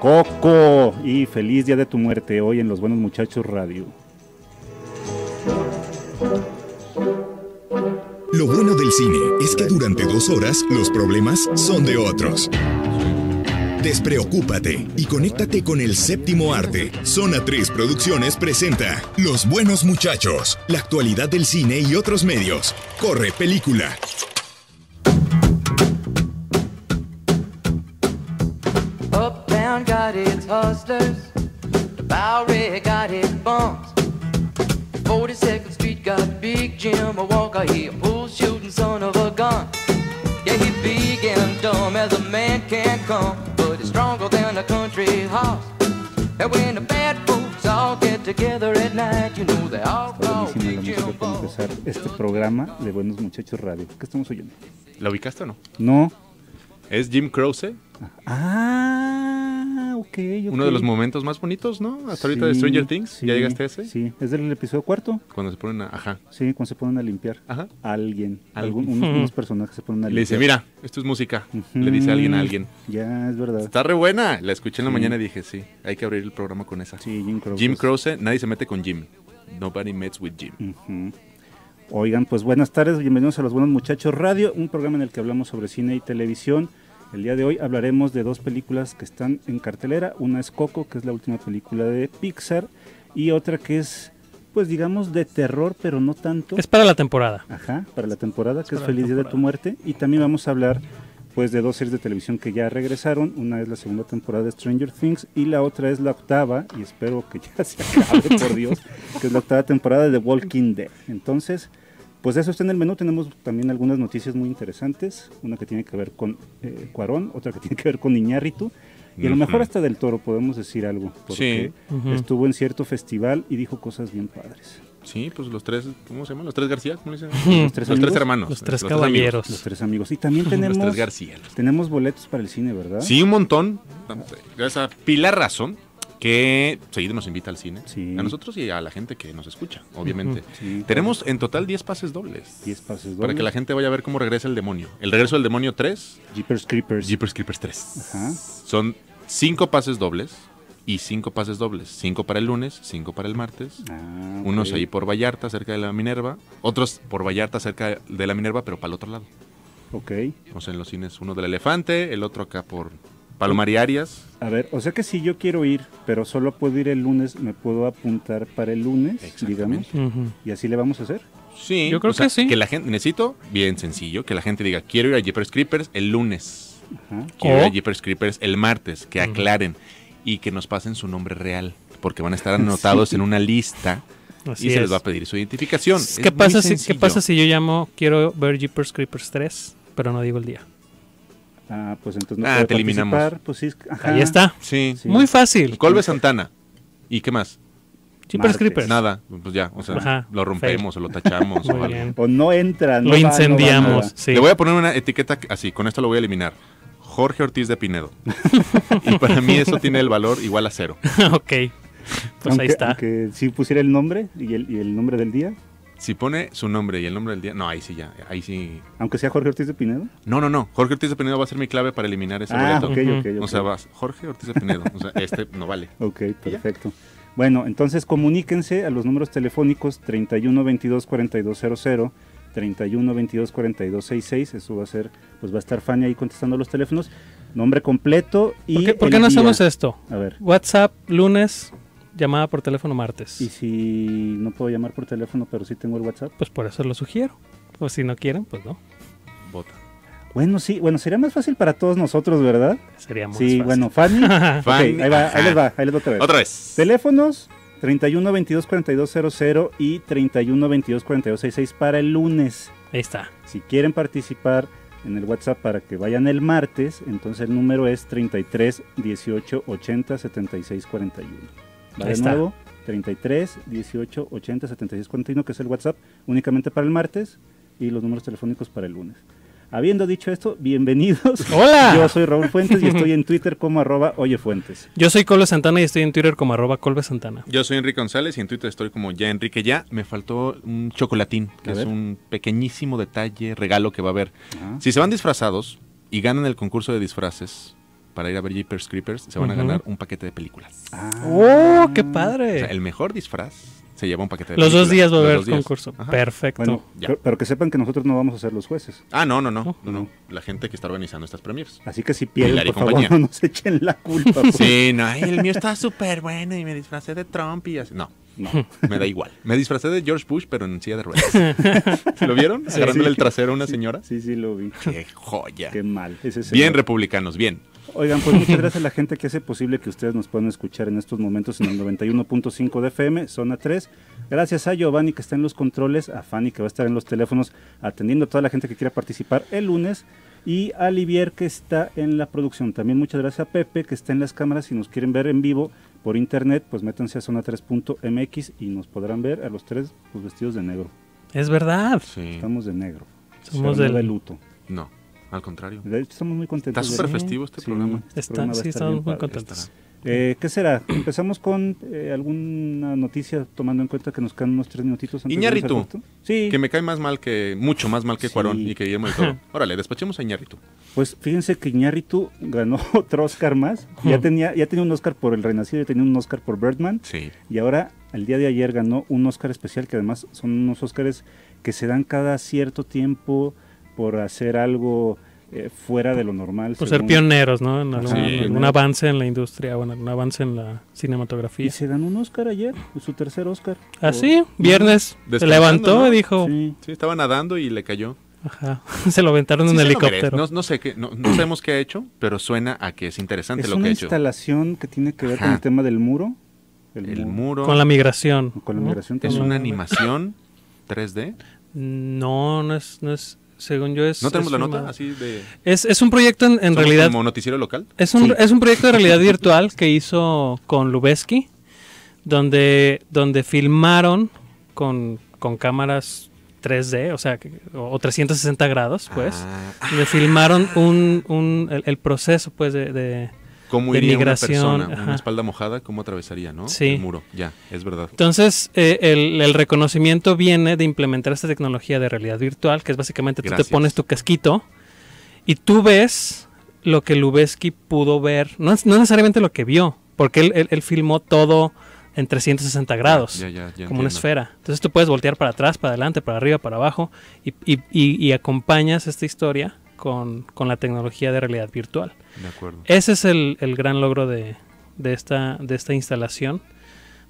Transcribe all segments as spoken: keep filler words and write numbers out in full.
Coco y Feliz Día de tu Muerte, hoy en Los Buenos Muchachos Radio. Lo bueno del cine es que durante dos horas los problemas son de otros. Despreocúpate y conéctate con el séptimo arte. Zona tres Producciones presenta Los Buenos Muchachos, la actualidad del cine y otros medios. Corre película. Uptown got its hustlers, the Bowery got its bumps, forty-second Street got Big Jim Walker, he a bull shooting son of a gun. Yeah, he big and dumb as a man can come, but he's stronger than a country horse. And when the bad folks all get together at night, you know they all call Big Jim Ball. Está buenísima la música para empezar este programa de Buenos Muchachos Radio. ¿Qué estamos oyendo? ¿La ubicaste o no? No. ¿Es Jim Croce? Ah, ok, okay. Uno de los momentos más bonitos, ¿no? Hasta sí, ahorita de Stranger Things, sí, ¿ya llegaste a ese? Sí, es del episodio cuarto. Cuando se ponen a, ajá. Sí, cuando se ponen a limpiar. Ajá. A alguien, algún, unos, unos personajes se ponen a limpiar. Le dice, mira, esto es música, uh-huh. Le dice a alguien a alguien. Ya, es verdad. Está re buena, la escuché en la sí. mañana y dije, sí, hay que abrir el programa con esa. Sí, Jim Croce. Jim Croce, nadie se mete con Jim. Nobody mets with Jim. Uh-huh. Oigan, pues buenas tardes, bienvenidos a Los Buenos Muchachos Radio, un programa en el que hablamos sobre cine y televisión. El día de hoy hablaremos de dos películas que están en cartelera, una es Coco, que es la última película de Pixar, y otra que es, pues digamos, de terror, pero no tanto. Es para la temporada. Ajá, para la temporada, es que es Feliz Día de tu Muerte, y también vamos a hablar pues de dos series de televisión que ya regresaron, una es la segunda temporada de Stranger Things y la otra es la octava, y espero que ya se acabe, por Dios, que es la octava temporada de The Walking Dead. Entonces, pues eso está en el menú, tenemos también algunas noticias muy interesantes, una que tiene que ver con eh, Cuarón, otra que tiene que ver con Iñárritu, y a lo mejor hasta del Toro podemos decir algo, porque sí. uh-huh. estuvo en cierto festival y dijo cosas bien padres. Sí, pues los tres, ¿cómo se llaman? ¿Los tres García? ¿Cómo le dicen? Los tres, los tres hermanos. Los tres los caballeros. Tres los tres amigos. Y también tenemos, los tres García, los... tenemos boletos para el cine, ¿verdad? Sí, un montón. Gracias a Pilar Razón, que seguido nos invita al cine. Sí. A nosotros y a la gente que nos escucha, obviamente. Uh-huh. Sí, tenemos en total diez pases dobles. diez pases dobles. Para que la gente vaya a ver cómo regresa el demonio. El regreso del demonio tres. Jeepers Creepers. Jeepers Creepers tres. Ajá. Son cinco pases dobles. Y cinco pases dobles, cinco para el lunes, cinco para el martes, ah, okay. unos ahí por Vallarta, cerca de la Minerva, otros por Vallarta, cerca de la Minerva, pero para el otro lado. Ok. O sea, en los cines, uno del Elefante, el otro acá por Palomar y Arias. A ver, o sea que si yo quiero ir, pero solo puedo ir el lunes, me puedo apuntar para el lunes, digamos, uh-huh. y así le vamos a hacer. Sí, yo creo o sea, que sí. Que la gente, necesito, bien sencillo, que la gente diga, quiero ir a Jeepers Creepers el lunes, Ajá. quiero oh. ir a Jeepers Creepers el martes, que uh-huh. aclaren. Y que nos pasen su nombre real, porque van a estar anotados sí. en una lista Así y se es. les va a pedir su identificación. ¿Qué, es pasa si, ¿Qué pasa si yo llamo, quiero ver Jeepers Creepers tres, pero no digo el día? Ah, pues entonces no ah, puedo te eliminamos. Pues sí, ajá. Ahí está. Sí. sí. Muy fácil. Colbe Santana. ¿Y qué más? Jeepers Creepers. Nada, pues ya, o sea, ajá, lo rompemos fake. o lo tachamos. o, algo. o no entra. No lo va, incendiamos. No va, sí. Le voy a poner una etiqueta así, con esto lo voy a eliminar. Jorge Ortiz de Pinedo. Y para mí eso tiene el valor igual a cero. Ok, pues aunque, ahí está. Si pusiera el nombre y el, y el nombre del día. Si pone su nombre y el nombre del día. No, ahí sí ya, ahí sí. Aunque sea Jorge Ortiz de Pinedo. No, no, no. Jorge Ortiz de Pinedo va a ser mi clave para eliminar ese ah, boleto. Okay, okay, okay. O sea, vas Jorge Ortiz de Pinedo. O sea, este no vale. Ok, perfecto. Bueno, entonces comuníquense a los números telefónicos treinta y uno veintidós cuarenta y dos cero cero. treinta y uno veintidós cuarenta y dos sesenta y seis, eso va a ser, pues va a estar Fanny ahí contestando los teléfonos, nombre completo y... ¿Por qué, ¿por qué no hacemos esto? A ver. WhatsApp lunes, llamada por teléfono martes. ¿Y si no puedo llamar por teléfono pero sí tengo el WhatsApp? Pues por eso lo sugiero, o si no quieren, pues no. Vota. Bueno, sí, bueno, sería más fácil para todos nosotros, ¿verdad? Sería muy fácil. Sí, bueno, Fanny, okay, ahí va, ahí les va, ahí les va otra vez. Otra vez. Teléfonos... treinta y uno veintidós cuarenta y dos cero cero y treinta y uno veintidós cuarenta y dos sesenta y seis para el lunes. Ahí está. Si quieren participar en el WhatsApp para que vayan el martes, entonces el número es treinta y tres dieciocho ochenta setenta y seis cuarenta y uno. Va de nuevo, treinta y tres dieciocho ochenta setenta y seis cuarenta y uno, que es el WhatsApp únicamente para el martes y los números telefónicos para el lunes. Habiendo dicho esto, bienvenidos. ¡Hola! Yo soy Raúl Fuentes y estoy en Twitter como arroba oyefuentes. Yo soy Colbe Santana y estoy en Twitter como arroba Colbe Santana. Yo soy Enrique González y en Twitter estoy como ya Enrique ya. Me faltó un chocolatín, que es ver? un pequeñísimo detalle, regalo que va a haber. Ah. Si se van disfrazados y ganan el concurso de disfraces, para ir a ver Jeepers Creepers, se van uh-huh. a ganar un paquete de películas. Ah. ¡Oh, qué padre! O sea, el mejor disfraz se lleva un paquete de los películas. Dos días va a haber el concurso. Ajá. Perfecto. Bueno, pero, pero que sepan que nosotros no vamos a ser los jueces. Ah, no, no, no. Oh. no, no. La gente que está organizando estas premiers. Así que si pierden, por compañía. favor, no nos echen la culpa. Por... Sí, no, el mío está súper bueno y me disfracé de Trump y así. No. No, me da igual. Me disfracé de George Bush, pero en silla de ruedas. ¿Lo vieron? Sí, agarrándole sí, el trasero a una sí, señora. Sí, sí, lo vi. ¡Qué joya! ¡Qué mal! Ese bien, republicanos, bien. Oigan, pues muchas gracias a la gente que hace posible que ustedes nos puedan escuchar en estos momentos en el noventa y uno punto cinco de F M, zona tres. Gracias a Giovanni, que está en los controles, a Fanny, que va a estar en los teléfonos, atendiendo a toda la gente que quiera participar el lunes, y a Olivier, que está en la producción. También muchas gracias a Pepe, que está en las cámaras. Si nos quieren ver en vivo por internet, pues métanse a zona tres punto m x y nos podrán ver a los tres, pues, vestidos de negro. Es verdad. Sí. Estamos de negro. Somos del... de luto. No, al contrario. De hecho, estamos muy contentos. Está súper de... festivo este sí, programa. Este está, programa sí, estamos muy contentos. Eh, ¿Qué será? Empezamos con eh, alguna noticia, tomando en cuenta que nos quedan unos tres minutitos antes. Iñárritu, de sí. que me cae más mal que, mucho más mal que sí. Cuarón y que Guillermo del Toro. Órale, despachemos a Iñárritu. Pues fíjense que Iñárritu ganó otro Oscar más. Ya tenía, ya tenía un Oscar por El Renacido, ya tenía un Oscar por Birdman. Sí. Y ahora, el día de ayer, ganó un Oscar especial, que además son unos Oscars que se dan cada cierto tiempo por hacer algo... Eh, fuera de lo normal. Por según... ser pioneros, ¿no? En algún, sí. un avance en la industria, bueno, un avance en la cinematografía. Y se ganó un Oscar ayer, su tercer Oscar. Ah, por... sí, viernes. Se levantó, ¿no? Y dijo... Sí. sí, estaba nadando y le cayó. Ajá, se lo aventaron sí, en helicóptero. No, no sé qué, no, no sabemos qué ha hecho, pero suena a que es interesante es lo que ha hecho. Es una instalación que tiene que ver Ajá. con el tema del muro. El, el muro. Con la migración. Con la ¿no? migración. Es una animación tres D. No, no es... No es... Según yo es... ¿No tenemos es la nota filmado. Así de...? Es, es un proyecto en, en realidad... ¿Como noticiero local? Es un, sí. es un proyecto de realidad virtual que hizo con Lubezki, donde, donde filmaron con, con cámaras tres D, o sea, o trescientos sesenta grados, pues. Ah. Le filmaron un, un, el, el proceso, pues, de... de ¿Cómo iría una persona, ajá. una espalda mojada, cómo atravesaría, ¿no? Sí. el muro? Ya, es verdad. Entonces, eh, el, el reconocimiento viene de implementar esta tecnología de realidad virtual, que es básicamente Gracias. tú te pones tu casquito y tú ves lo que Lubezki pudo ver, no, no necesariamente lo que vio, porque él, él, él filmó todo en trescientos sesenta grados, ya, ya, ya, ya como entiendo. Una esfera. Entonces tú puedes voltear para atrás, para adelante, para arriba, para abajo, y, y, y, y acompañas esta historia Con, con la tecnología de realidad virtual. De acuerdo. Ese es el, el gran logro de, de, esta, de esta instalación.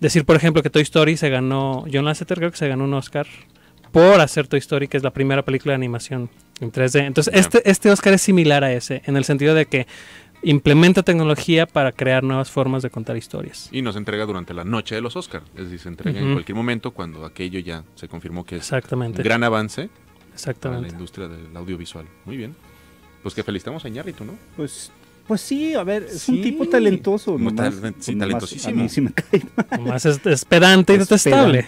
Decir, por ejemplo, que Toy Story se ganó, John Lasseter creo que se ganó un Oscar por hacer Toy Story, que es la primera película de animación en tres D. Entonces, yeah. este, este Oscar es similar a ese, en el sentido de que implementa tecnología para crear nuevas formas de contar historias. Y nos entrega durante la noche de los Oscars. Es decir, se entrega uh-huh. en cualquier momento, cuando aquello ya se confirmó que es Exactamente. un gran avance. Exactamente. Para la industria del audiovisual. Muy bien. Pues que felicitamos a Iñárritu, ¿no? Pues, pues sí, a ver, es sí. un tipo talentoso. No, nomás, tal, sí, talentosísimo. Más, a mí sí me cae mal. Más es, es pedante y detestable.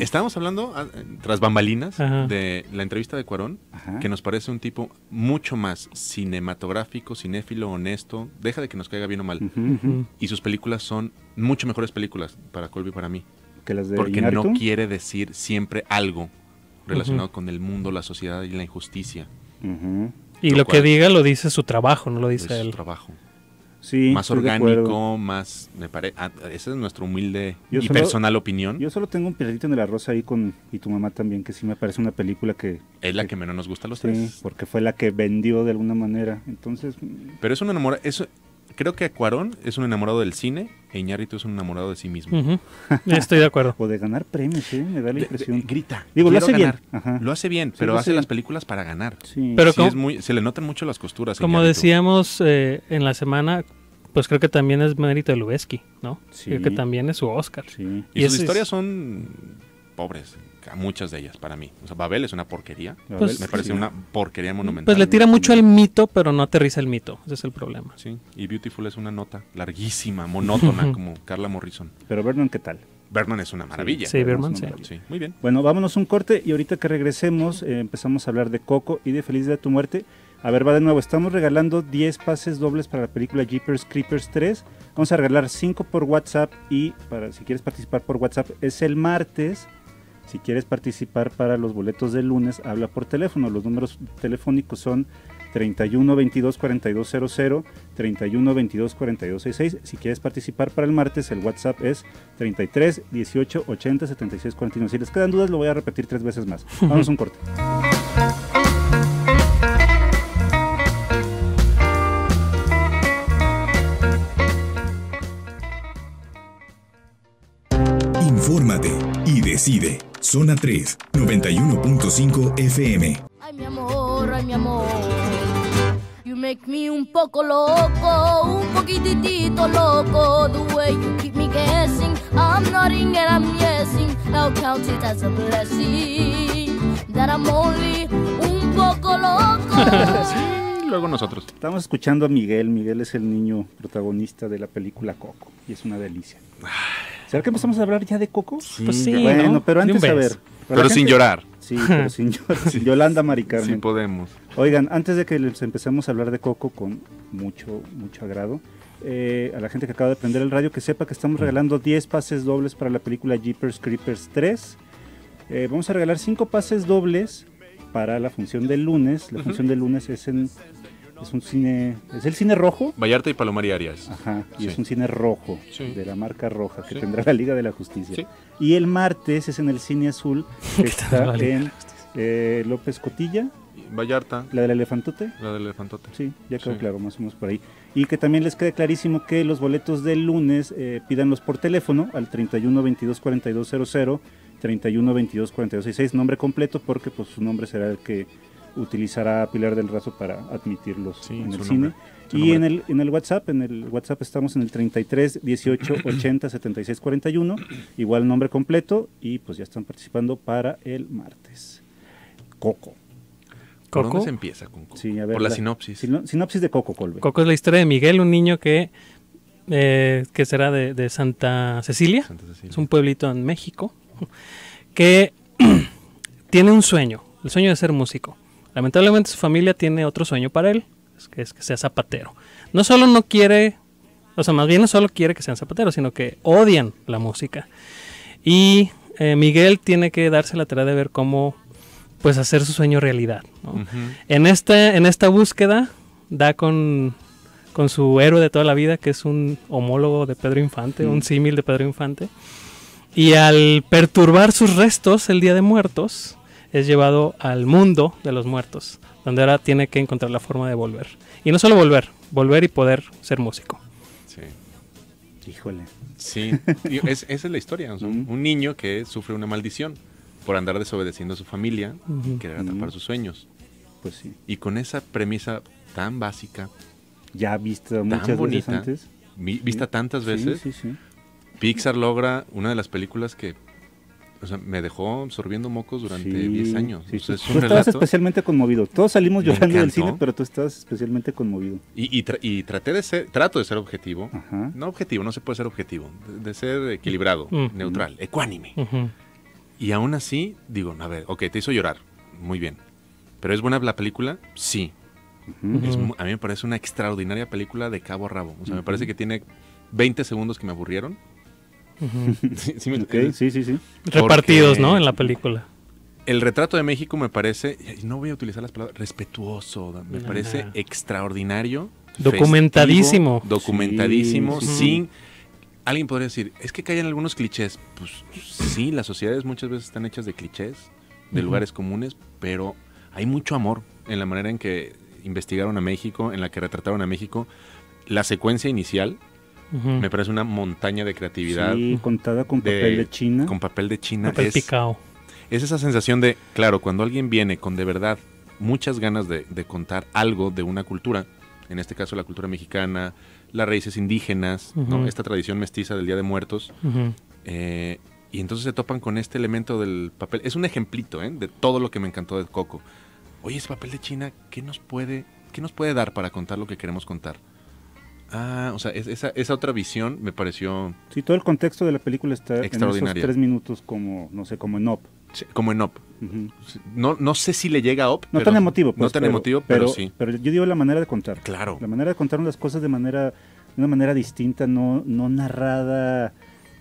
Estábamos hablando, tras bambalinas, Ajá. de la entrevista de Cuarón, Ajá. que nos parece un tipo mucho más cinematográfico, cinéfilo, honesto. Deja de que nos caiga bien o mal. Uh-huh, uh-huh. Y sus películas son mucho mejores películas para Colby y para mí. ¿Que las de Porque Iñárritu? No quiere decir siempre algo relacionado uh-huh. con el mundo, la sociedad y la injusticia. Uh-huh. Y lo, lo cual, que diga lo dice su trabajo, no lo dice, lo dice él. Su trabajo. Sí, más orgánico, más... me parece. Ah, esa es nuestra humilde yo y solo, personal opinión. Yo solo tengo un pedacito en el arroz ahí con Y tu mamá también, que sí me parece una película que... Es la que, que menos nos gusta a los sí, tres. Porque fue la que vendió de alguna manera. Entonces... Pero es un enamorado... Eso, creo que Cuarón es un enamorado del cine e Iñárritu es un enamorado de sí mismo. Uh-huh. Estoy de acuerdo. O de ganar premios, ¿eh? Me da la impresión. De, de, grita. Digo, lo hace, ganar. lo hace bien. Sí, pero lo hace bien, pero hace las películas para ganar. Sí. Pero sí, como, es muy, se le notan mucho las costuras. Como Iñárritu. decíamos eh, en la semana, pues creo que también es mérito de Lubezki, ¿no? Sí. Creo que también es su Oscar. Sí. Y, y sus historias es... son pobres. Muchas de ellas, para mí. O sea, Babel es una porquería. Pues, me parece sí. una porquería monumental. Pues le tira mucho al mito, pero no aterriza el mito. Ese es el problema. Sí, y Beautiful es una nota larguísima, monótona, como Carla Morrison. Pero Vernon, ¿qué tal? Vernon es una maravilla. Sí, sí Vernon, sí. sí. Muy bien. Bueno, vámonos un corte y ahorita que regresemos eh, empezamos a hablar de Coco y de Feliz Día de tu Muerte. A ver, va de nuevo. Estamos regalando diez pases dobles para la película Jeepers Creepers tres. Vamos a regalar cinco por WhatsApp y para si quieres participar por WhatsApp es el martes. Si quieres participar para los boletos del lunes, habla por teléfono. Los números telefónicos son treinta y uno veintidós cuarenta y dos cero cero, treinta y uno veintidós cuarenta y dos sesenta y seis. Si quieres participar para el martes, el WhatsApp es treinta y tres dieciocho ochenta setenta y seis cuarenta y nueve. Si les quedan dudas, lo voy a repetir tres veces más. Vamos a un corte. Infórmate y decide. Zona tres, noventa y uno punto cinco F M. Ay, mi amor, ay, mi amor. You make me un poco loco, un poquitito loco. The way you keep me guessing, I'm nodding and I'm guessing. I'll count it as a blessing that I'm only un poco loco. Sí, luego nosotros. Estamos escuchando a Miguel. Miguel es el niño protagonista de la película Coco y es una delicia. ¿Será que empezamos a hablar ya de Coco? Sí, pues sí, bueno, ¿no? Pero antes, a ver. Pero gente, sin llorar. Sí, pero sin llorar. Sin Yolanda Maricarmen. Sí podemos. Oigan, antes de que les empecemos a hablar de Coco con mucho, mucho agrado, eh, a la gente que acaba de prender el radio, que sepa que estamos regalando diez pases dobles para la película Jeepers Creepers tres. Eh, vamos a regalar cinco pases dobles para la función del lunes. La uh-huh. función del lunes es en... Es un cine, es el cine rojo. Vallarta y Palomar y Arias. Ajá, y sí. es un cine rojo, sí. de la marca roja, que sí. tendrá la Liga de la Justicia. Sí. Y el martes es en el cine azul, que está en eh, López Cotilla. Vallarta. ¿La del elefantote? La del elefantote. Sí, ya quedó sí. claro, más o menos por ahí. Y que también les quede clarísimo que los boletos del lunes, eh, pídanlos por teléfono al treinta y uno veintidós cuarenta y dos cero cero, treinta y uno veintidós cuarenta y dos sesenta y seis, nombre completo, porque pues su nombre será el que utilizará a Pilar del Razo para admitirlos sí, en el cine. Y en el, en el WhatsApp, en el WhatsApp estamos en el treinta y tres dieciocho ochenta setenta y seis cuarenta y uno, igual nombre completo, y pues ya están participando para el martes. Coco. ¿Coco? ¿Por dónde se empieza con Coco? Sí, a ver, por la, la sinopsis. Sino, sinopsis de Coco, Colbe. Coco es la historia de Miguel, un niño que, eh, que será de, de Santa Cecilia. Santa Cecilia, es un pueblito en México, que tiene un sueño, el sueño de ser músico. Lamentablemente su familia tiene otro sueño para él, que es que sea zapatero. No solo no quiere, o sea, más bien no solo quiere que sean zapateros, sino que odian la música. Y eh, Miguel tiene que darse la tarea de ver cómo, pues, hacer su sueño realidad, ¿no? Uh-huh. En esta, en esta búsqueda da con, con su héroe de toda la vida, que es un homólogo de Pedro Infante, uh-huh. un símil de Pedro Infante. Y al perturbar sus restos el Día de Muertos, es llevado al mundo de los muertos, donde ahora tiene que encontrar la forma de volver. Y no solo volver, volver y poder ser músico. Sí. Híjole. Sí, es, esa es la historia. O sea, mm. un niño que sufre una maldición por andar desobedeciendo a su familia, mm-hmm. querer atrapar mm. sus sueños. Pues sí. Y con esa premisa tan básica, ya vista muchas bonita, veces antes. Vi, vista sí. tantas veces, sí, sí, sí. Pixar logra una de las películas que... O sea, me dejó absorbiendo mocos durante diez sí, años. Sí, o sea, es un tú relato. Estabas especialmente conmovido. Todos salimos me llorando del cine, pero tú estabas especialmente conmovido. Y, y, tra y traté de ser, trato de ser objetivo. Ajá. No objetivo, no se puede ser objetivo. De, de ser equilibrado, uh-huh. neutral, ecuánime. Uh-huh. Y aún así, digo, a ver, ok, te hizo llorar. Muy bien. ¿Pero es buena la película? Sí. Uh-huh. es, a mí me parece una extraordinaria película de cabo a rabo. O sea, uh-huh. me parece que tiene veinte segundos que me aburrieron. Uh-huh. ¿Sí, sí, me okay, sí, sí, sí. Repartidos, ¿no? En la película. El retrato de México me parece, no voy a utilizar las palabras, respetuoso, me nah. parece extraordinario. Documentadísimo. Festivo, documentadísimo, sí, sí. sin... Alguien podría decir, es que caen algunos clichés. Pues sí, las sociedades muchas veces están hechas de clichés, de uh-huh. lugares comunes, pero hay mucho amor en la manera en que investigaron a México, en la que retrataron a México. La secuencia inicial... Uh-huh. me parece una montaña de creatividad. Sí, contada con de, papel de China. Con papel de China. Papel es, picado. Es esa sensación de, claro, cuando alguien viene con de verdad muchas ganas de, de contar algo de una cultura, en este caso la cultura mexicana, las raíces indígenas, uh-huh. ¿no? Esta tradición mestiza del Día de Muertos, uh-huh. eh, y entonces se topan con este elemento del papel. Es un ejemplito, ¿eh? De todo lo que me encantó de Coco. Oye, ese papel de China, ¿qué nos puede, qué nos puede dar para contar lo que queremos contar? Ah, o sea, es, esa, esa otra visión me pareció... Sí, todo el contexto de la película está en esos tres minutos como, no sé, como en Up. Sí, como en Up. Uh-huh. no, no sé si le llega a Up, No pero, tan emotivo. Pues, no tan pero, emotivo, pero, pero sí. Pero yo digo la manera de contar. Claro. La manera de contar las cosas de manera de una manera distinta, no, no narrada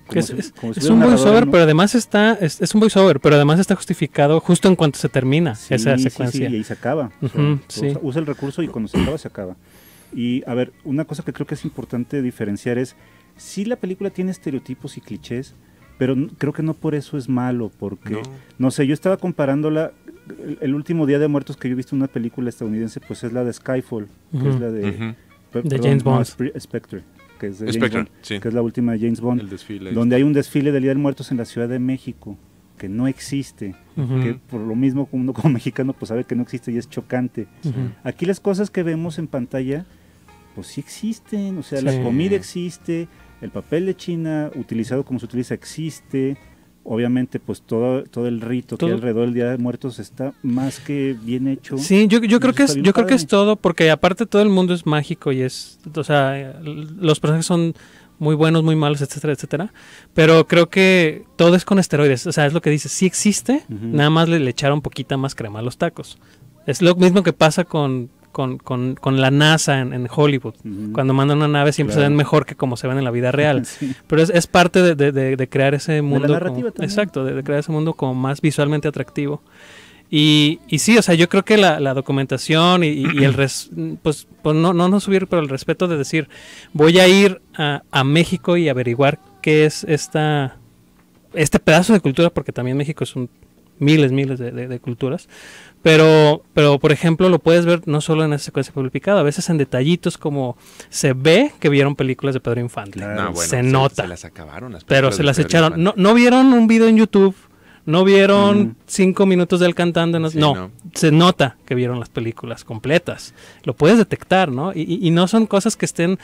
Como es, si, es, como si es un voiceover, ¿no? Pero además está es, es un voiceover, pero además está justificado justo en cuanto se termina sí, esa secuencia. Sí, sí, y ahí se acaba. Uh -huh, o sea, sí. Usa el recurso y cuando se acaba, se acaba. Y a ver, una cosa que creo que es importante diferenciar es, sí, la película tiene estereotipos y clichés, pero creo que no por eso es malo, porque, no, no sé, yo estaba comparándola, el, el último Día de Muertos que yo he visto en una película estadounidense, pues es la de Skyfall, uh -huh, que es la de, uh -huh. per, de perdón, James Bond. No, Spectre. Que es, Spectre, Bond, sí. que es la última de James Bond, desfile, donde hay un desfile del Día de Muertos en la Ciudad de México, que no existe, uh-huh. que por lo mismo uno como mexicano pues sabe que no existe y es chocante. Uh-huh. Aquí las cosas que vemos en pantalla, pues sí existen, o sea, sí. la comida existe, el papel de China utilizado como se utiliza existe, obviamente pues todo, todo el rito todo. que hay alrededor del Día de Muertos está más que bien hecho. Sí, yo, yo, creo, que es, yo creo que es todo, porque aparte todo el mundo es mágico y es, o sea, los personajes son muy buenos, muy malos, etcétera, etcétera, pero creo que todo es con esteroides, o sea, es lo que dice, sí existe, uh-huh. nada más le, le echaron poquita más crema a los tacos. Es lo mismo que pasa con... Con, con, con la NASA en, en Hollywood, uh-huh. cuando mandan una nave siempre claro. se ven mejor que como se ven en la vida real, sí. pero es, es parte de, de, de, de crear ese mundo, de la narrativa como, exacto, de, de crear ese mundo como más visualmente atractivo, y, y sí, o sea, yo creo que la, la documentación y, y, y el, res, pues, pues no, no, no subir, pero el respeto de decir, voy a ir a, a México y averiguar qué es esta, este pedazo de cultura, porque también México es un miles, miles de, de, de culturas, pero, pero por ejemplo lo puedes ver no solo en esa secuencia publicada, a veces en detallitos como se ve que vieron películas de Pedro Infante, claro. no, bueno, se nota, se las acabaron las pero se las Pedro echaron, no, no vieron un video en YouTube, no vieron mm. cinco minutos de él cantando, no, sí, no, no, se nota que vieron las películas completas, lo puedes detectar, ¿no? Y, y, y no son cosas que estén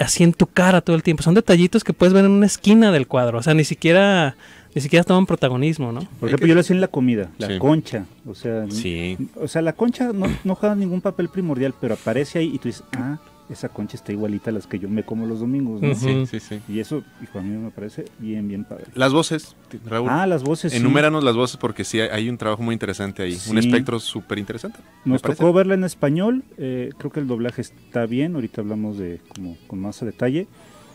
así en tu cara todo el tiempo, son detallitos que puedes ver en una esquina del cuadro, o sea, ni siquiera... Ni siquiera toman protagonismo, ¿no? Por ejemplo, yo lo hacía en la comida, la sí. concha. O sea, sí. o sea, la concha no, no juega ningún papel primordial, pero aparece ahí y tú dices, ah, esa concha está igualita a las que yo me como los domingos, ¿no? Sí, sí, sí. Y eso, hijo, a mí me parece bien, bien padre. Las voces, Raúl. Ah, las voces, Enuméranos sí. las voces porque sí, hay un trabajo muy interesante ahí, sí. un espectro súper interesante. Nos tocó parece. verla en español, eh, creo que el doblaje está bien, ahorita hablamos de como con más a detalle.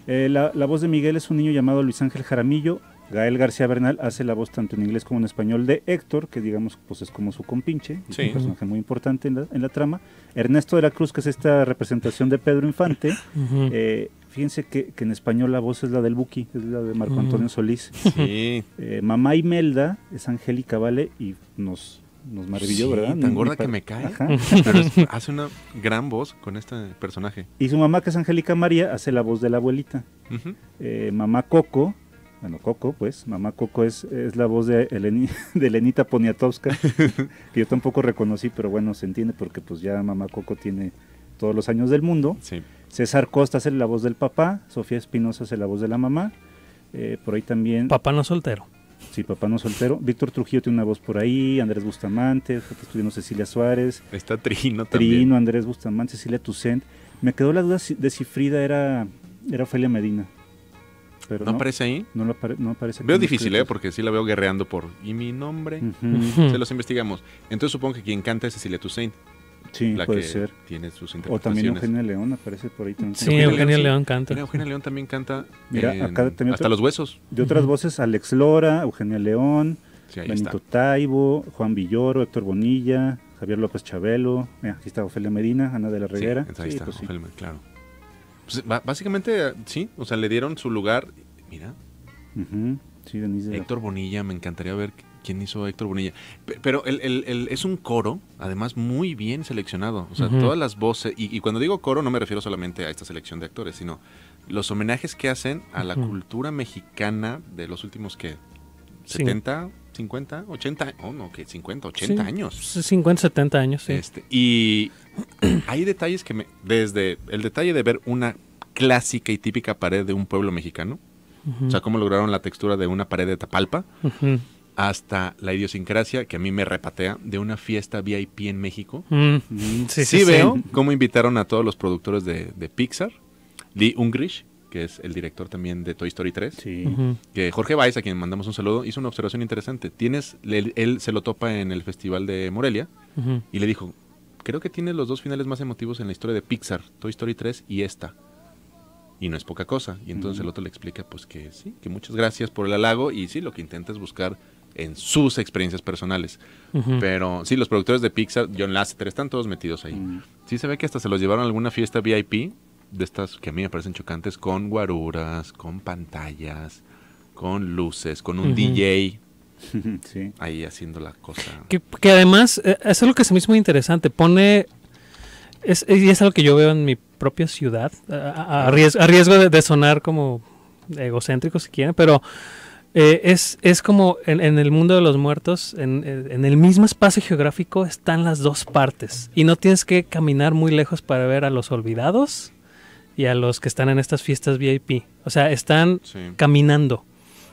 Eh, la, la voz de Miguel es un niño llamado Luis Ángel Jaramillo. Gael García Bernal hace la voz tanto en inglés como en español de Héctor, que digamos pues es como su compinche, sí. es un personaje muy importante en la, en la trama. Ernesto de la Cruz, que es esta representación de Pedro Infante, uh-huh. eh, fíjense que, que en español la voz es la del Buki, es la de Marco Antonio uh-huh. Solís. Sí. Eh, mamá Imelda es Angélica Vale y nos... Nos maravilló, sí, ¿verdad? Tan no, gorda que me cae. Ajá. Pero es, hace una gran voz con este personaje. Y su mamá, que es Angélica María, hace la voz de la abuelita. Uh-huh. eh, mamá Coco, bueno, Coco, pues, mamá Coco es, es la voz de, Eleni, de Elenita Poniatowska, que yo tampoco reconocí, pero bueno, se entiende porque pues ya mamá Coco tiene todos los años del mundo. Sí. César Costa hace la voz del papá, Sofía Espinosa hace la voz de la mamá, eh, por ahí también... Papá no soltero. Sí, papá no soltero. Víctor Trujillo tiene una voz por ahí, Andrés Bustamante, aquí estuvieron Cecilia Suárez. Está Trino también. Trino, Andrés Bustamante, Cecilia Tucent. Me quedó la duda si de si Frida era, era Ofelia Medina. Pero ¿No, ¿No aparece ahí? No, lo apare no aparece. Veo difícil, ¿eh? Porque sí la veo guerreando por... ¿Y mi nombre? Uh-huh. Se los investigamos. Entonces supongo que quien canta es Cecilia Tucent. Sí, la puede que ser. Tiene sus interpretaciones. O también Eugenia León aparece por ahí también. Sí, Eugenia, Eugenia León, León sí. canta. Mira, Eugenia León también canta. Mira, en, acá también hasta otro, los huesos. De otras voces, Alex Lora, Eugenia León, sí, Benito está. Taibo, Juan Villoro, Héctor Bonilla, Javier López Chabelo. Mira, aquí está Ofelia Medina, Ana de la Reguera. Sí, ahí sí, está, pues, Ofelia, sí. claro. Pues, básicamente, sí, o sea, le dieron su lugar. Mira. Uh-huh. Sí, Denise Héctor Bonilla, me encantaría ver... ¿Quién hizo Héctor Bonilla? Pero el, el, el, es un coro, además, muy bien seleccionado. O sea, uh-huh. todas las voces... Y, y cuando digo coro, no me refiero solamente a esta selección de actores, sino los homenajes que hacen a la uh-huh. cultura mexicana de los últimos, ¿qué? ¿setenta? Sí. ¿cincuenta? ¿ochenta? Oh, no, que cincuenta, ochenta sí. años. cincuenta, setenta años, sí. Este, y hay detalles que me... Desde el detalle de ver una clásica y típica pared de un pueblo mexicano, uh-huh. o sea, cómo lograron la textura de una pared de Tapalpa, uh-huh. hasta la idiosincrasia, que a mí me repatea, de una fiesta V I P en México. Mm, sí, sí, sí veo sí. cómo invitaron a todos los productores de, de Pixar. Lee Ungrich, que es el director también de Toy Story tres. Sí. Uh-huh. Que Jorge Weiss, a quien mandamos un saludo, hizo una observación interesante. Tienes, él, él se lo topa en el Festival de Morelia uh-huh. y le dijo, creo que tiene los dos finales más emotivos en la historia de Pixar, Toy Story tres y esta. y no es poca cosa. Y entonces el otro le explica pues que sí, que muchas gracias por el halago, y sí, lo que intenta es buscar en sus experiencias personales. Uh-huh. Pero sí, los productores de Pixar, John Lasseter, están todos metidos ahí. Uh-huh. Sí se ve que hasta se los llevaron a alguna fiesta V I P, de estas que a mí me parecen chocantes, con guaruras, con pantallas, con luces, con un uh-huh. D J... Sí. Ahí haciendo la cosa. Que, que además, eh, es algo que se me hizo muy interesante. Pone, es, y es algo que yo veo en mi propia ciudad, a, a, a riesgo, a riesgo de, de sonar como egocéntrico si quieren, pero eh, es, es como en, en el mundo de los muertos, en, en el mismo espacio geográfico están las dos partes. Y no tienes que caminar muy lejos para ver a los olvidados y a los que están en estas fiestas V I P. O sea, están sí. caminando.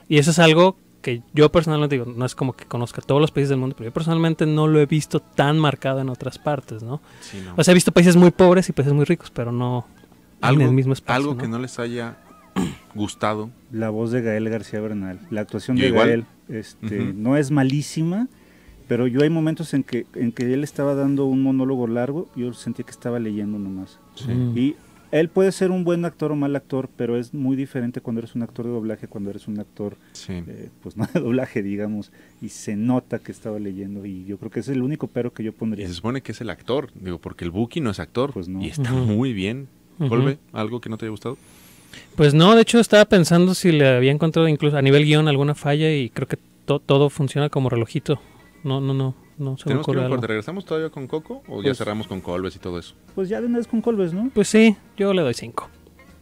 Y eso es algo que yo personalmente digo, no es como que conozca todos los países del mundo, pero yo personalmente no lo he visto tan marcado en otras partes, ¿no? Sí, no. O sea, he visto países muy pobres y países muy ricos, pero no algo, en el mismo espacio. Algo ¿no? que no les haya gustado. La voz de Gael García Bernal, la actuación yo de igual. Gael, este, uh-huh. no es malísima, pero yo hay momentos en que, en que él estaba dando un monólogo largo, yo sentí que estaba leyendo nomás. Sí. Mm. Y él puede ser un buen actor o mal actor, pero es muy diferente cuando eres un actor de doblaje, cuando eres un actor, sí. eh, pues no de doblaje, digamos, y se nota que estaba leyendo, y yo creo que es el único pero que yo pondría. Y se supone que es el actor, digo, porque el Buki no es actor, pues no. Y está uh-huh. muy bien. Volve, uh-huh. ¿algo que no te haya gustado? Pues no, de hecho estaba pensando si le había encontrado incluso a nivel guión alguna falla, y creo que to todo funciona como relojito. No, no, no. No, ¿tenemos que ir a corte? ¿Regresamos todavía con Coco o pues, ya cerramos con Colbes y todo eso? Pues ya de una vez con Colbes, ¿no? Pues sí, yo le doy cinco.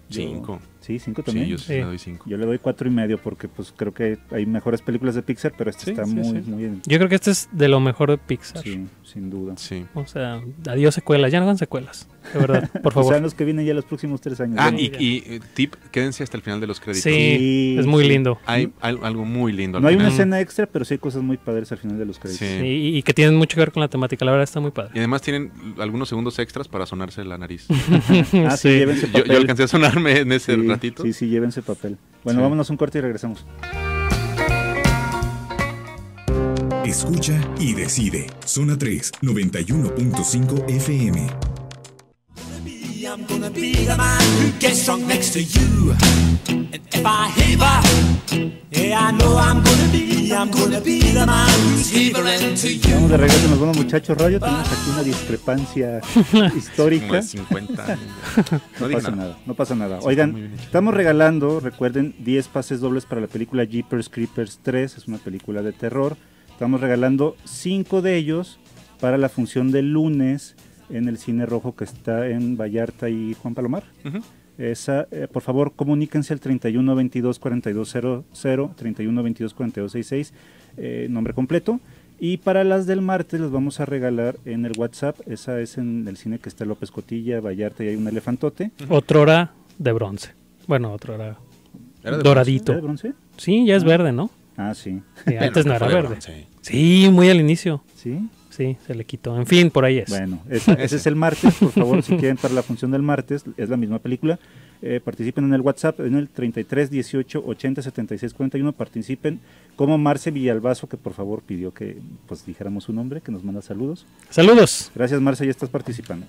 ¿Cinco? Yo, sí, cinco también. Sí, yo sí sí. le doy cinco. Yo le doy cuatro y medio porque pues creo que hay mejores películas de Pixar, pero este sí, está sí, muy, sí. muy bien. Yo creo que este es de lo mejor de Pixar. Sí, sin duda. Sí. O sea, adiós secuelas, ya no hagan secuelas, de verdad, por favor. O sea, los que vienen ya los próximos tres años. Ah, ¿no? y, y tip, quédense hasta el final de los créditos. Sí, sí. es muy lindo. Hay algo muy lindo. Al no final. Hay una escena extra, pero sí hay cosas muy padres al final de los créditos. Sí. Y, y que tienen mucho que ver con la temática, la verdad está muy padre. Y además tienen algunos segundos extras para sonarse la nariz. Ah, sí, sí. Llévense papel. Yo, yo alcancé a sonarme en ese sí, ratito. Sí, sí, llévense papel. Bueno, sí. vámonos un corte y regresamos. Escucha y decide. Zona tres, noventa y uno punto cinco F M. I'm gonna be the man who gets drunk next to you. And if I heaver, yeah, I know I'm gonna be, I'm gonna be the man who's heavering to you. Vamos de regreso en los Buenos Muchachos Radio. Tenemos aquí una discrepancia histórica. Como de cincuenta. No, no pasa nada. nada, no pasa nada. Oigan, estamos regalando, recuerden, diez pases dobles para la película Jeepers Creepers tres. Es una película de terror. Estamos regalando cinco de ellos para la función del lunes en el Cine Rojo que está en Vallarta y Juan Palomar. Uh-huh. Esa, eh, por favor, comuníquense al treinta y uno veintidós cuarenta y dos cero cero, treinta y uno veintidós cuarenta y dos sesenta y seis, eh, nombre completo. Y para las del martes los vamos a regalar en el WhatsApp. Esa es en el cine que está López Cotilla, Vallarta, y hay un elefantote. Uh-huh. Otrora de bronce. Bueno, otrora era de doradito. ¿De bronce? Sí, ya es ah. verde, ¿no? Ah, sí. sí antes no era verde. Bronce. Sí, muy al inicio. Sí. Sí, se le quitó. En fin, por ahí es. Bueno, esa, ese es el martes. Por favor, si quieren para la función del martes, es la misma película. Eh, participen en el WhatsApp, en el treinta y tres dieciocho ochenta setenta y seis cuarenta y uno. Participen como Marce Villalbazo, que por favor pidió que pues dijéramos su nombre, que nos manda saludos. Saludos. Gracias, Marce, ya estás participando.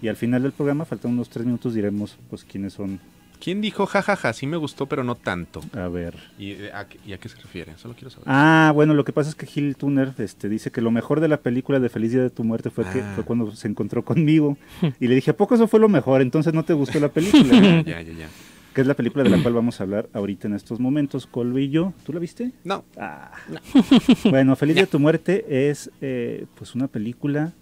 Y al final del programa, faltan unos tres minutos, diremos pues quiénes son. ¿Quién dijo jajaja? Ja, ja, sí me gustó, pero no tanto. A ver. ¿Y a, ¿Y a qué se refiere? Solo quiero saber. Ah, bueno, lo que pasa es que Gil Tuner este, dice que lo mejor de la película de Feliz Día de tu Muerte fue, ah. que, fue cuando se encontró conmigo. Y le dije, ¿a poco eso fue lo mejor? Entonces no te gustó la película. Ya, ya, ya. Que es la película de la cual vamos a hablar ahorita en estos momentos, Colby y yo. ¿Tú la viste? No. Ah. no. Bueno, Feliz no. Día de tu Muerte es eh, pues una película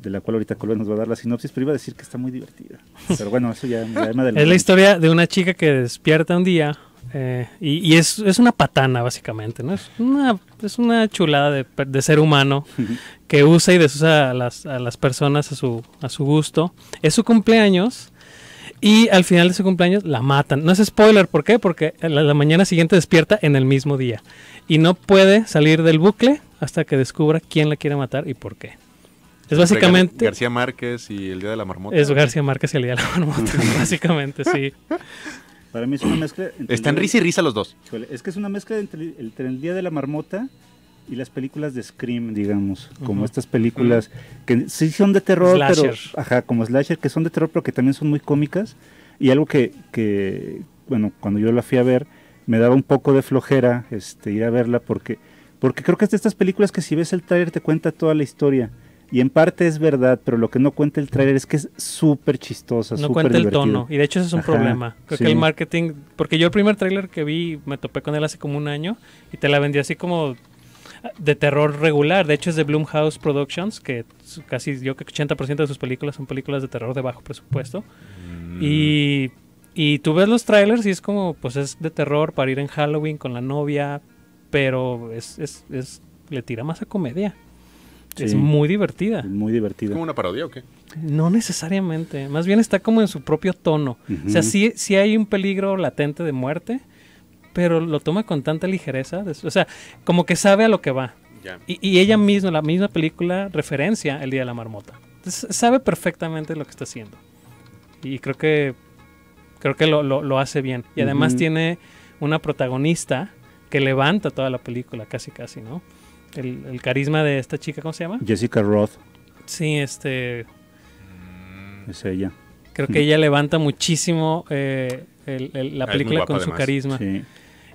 de la cual ahorita Colbert nos va a dar la sinopsis, pero iba a decir que está muy divertida. Pero bueno, eso ya, ya me adelanté. Es la historia de una chica que despierta un día eh, y, y es, es una patana, básicamente, ¿no? Es una, es una chulada de, de ser humano que usa y desusa a las, a las personas a su, a su gusto. Es su cumpleaños y al final de su cumpleaños la matan. No es spoiler, ¿por qué? Porque la, la mañana siguiente despierta en el mismo día y no puede salir del bucle hasta que descubra quién la quiere matar y por qué. Es básicamente... García Márquez y el Día de la Marmota. Es García Márquez y el Día de la Marmota, básicamente, sí. Para mí es una mezcla... Están el... risa y risa los dos. Es que es una mezcla entre el, entre el Día de la Marmota y las películas de Scream, digamos. Uh-huh. Como estas películas uh-huh. que sí son de terror, slasher. Pero... Ajá, como slasher, que son de terror, pero que también son muy cómicas. Y algo que, que, bueno, cuando yo la fui a ver, me daba un poco de flojera este, ir a verla, porque, porque creo que es de estas películas que si ves el tráiler te cuenta toda la historia. Y en parte es verdad, pero lo que no cuenta el tráiler es que es súper chistosa, súper divertida. No cuenta el tono, y de hecho ese es un Ajá, problema. Creo sí. que el marketing, porque yo el primer tráiler que vi, me topé con él hace como un año, y te la vendí así como de terror regular. De hecho es de Blumhouse Productions, que casi yo creo que ochenta por ciento de sus películas son películas de terror de bajo presupuesto. Mm. Y, y tú ves los trailers y es como, pues es de terror para ir en Halloween con la novia, pero es, es, es le tira más a comedia. Sí, es muy divertida. Muy divertida. ¿Es como una parodia o qué? No necesariamente. Más bien está como en su propio tono. Uh-huh. O sea, sí, sí hay un peligro latente de muerte, pero lo toma con tanta ligereza. O sea, como que sabe a lo que va. Yeah. Y, y ella misma, la misma película, referencia El Día de la Marmota. Entonces, sabe perfectamente lo que está haciendo. Y creo que, creo que lo, lo, lo hace bien. Y además uh-huh. tiene una protagonista que levanta toda la película, casi casi, ¿no? El, el carisma de esta chica, ¿cómo se llama? Jessica Roth. Sí, este... es ella. Creo que ella levanta muchísimo eh, el, el, la película con su carisma. Sí.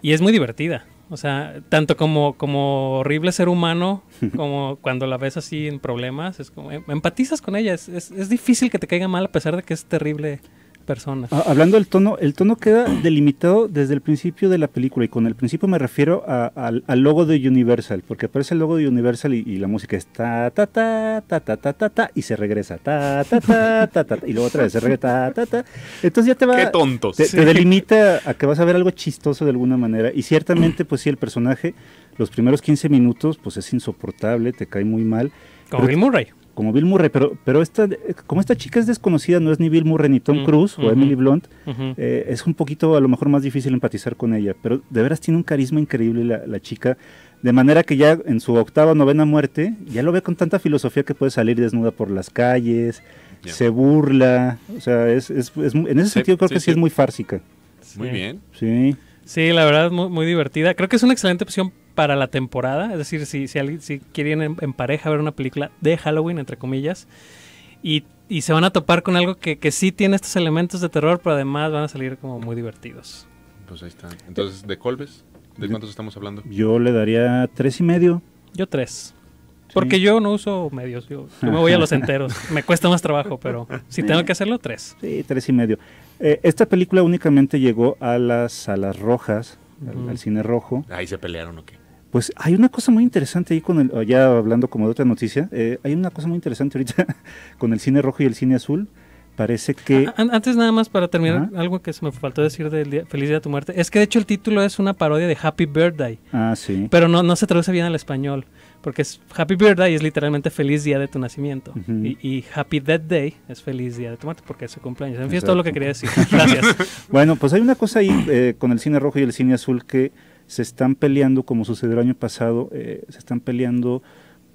Y es muy divertida. O sea, tanto como, como horrible ser humano, como cuando la ves así en problemas, es como empatizas con ella. Es, es, es difícil que te caiga mal a pesar de que es terrible persona. Ah, hablando del tono, el tono queda delimitado desde el principio de la película, y con el principio me refiero a, a, al logo de Universal, porque aparece el logo de Universal y, y la música es ta ta ta ta ta ta ta ta y se regresa ta ta ta ta ta, ta y luego otra vez se regresa ta ta ta. Entonces ya te va, qué tontos, te, sí. te delimita a que vas a ver algo chistoso de alguna manera, y ciertamente pues sí, el personaje los primeros quince minutos pues es insoportable, te cae muy mal. Como Bill Murray. Como Bill Murray, pero, pero esta, como esta chica es desconocida, no es ni Bill Murray ni Tom mm, Cruise uh-huh, o Emily Blunt, uh-huh. eh, es un poquito a lo mejor más difícil empatizar con ella, pero de veras tiene un carisma increíble la, la chica, de manera que ya en su octava, novena muerte, ya lo ve con tanta filosofía que puede salir desnuda por las calles, yeah. se burla, o sea, es, es, es, en ese sentido sí, creo sí, que sí, sí es muy fársica. Sí. Muy bien. Sí. Sí, la verdad, muy, muy divertida. Creo que es una excelente opción para la temporada. Es decir, si, si, alguien, si quieren en, en pareja ver una película de Halloween, entre comillas, y, y se van a topar con algo que, que sí tiene estos elementos de terror, pero además van a salir como muy divertidos. Pues ahí está. Entonces, ¿de Colbes? ¿De cuántos estamos hablando? Yo le daría tres y medio. Yo tres. Porque yo no uso medios, yo, yo me voy a los enteros, me cuesta más trabajo, pero si tengo que hacerlo, tres. Sí, tres y medio. Eh, esta película únicamente llegó a las salas rojas, uh-huh. al, al cine rojo. ¿Ahí se pelearon o qué? Pues hay una cosa muy interesante ahí con el, ya hablando como de otra noticia, eh, hay una cosa muy interesante ahorita con el cine rojo y el cine azul. Parece que... Antes nada más para terminar, uh-huh. algo que se me faltó decir del día, Feliz Día de tu Muerte, es que de hecho el título es una parodia de Happy Birthday. Ah, sí. Pero no, no se traduce bien al español, porque es Happy Birthday es literalmente Feliz Día de tu Nacimiento, uh-huh. y, y Happy Death Day es Feliz Día de tu Muerte, porque es su cumpleaños. En fin, es todo lo que quería decir. Gracias. Bueno, pues hay una cosa ahí eh, con el cine rojo y el cine azul que se están peleando, como sucedió el año pasado, eh, se están peleando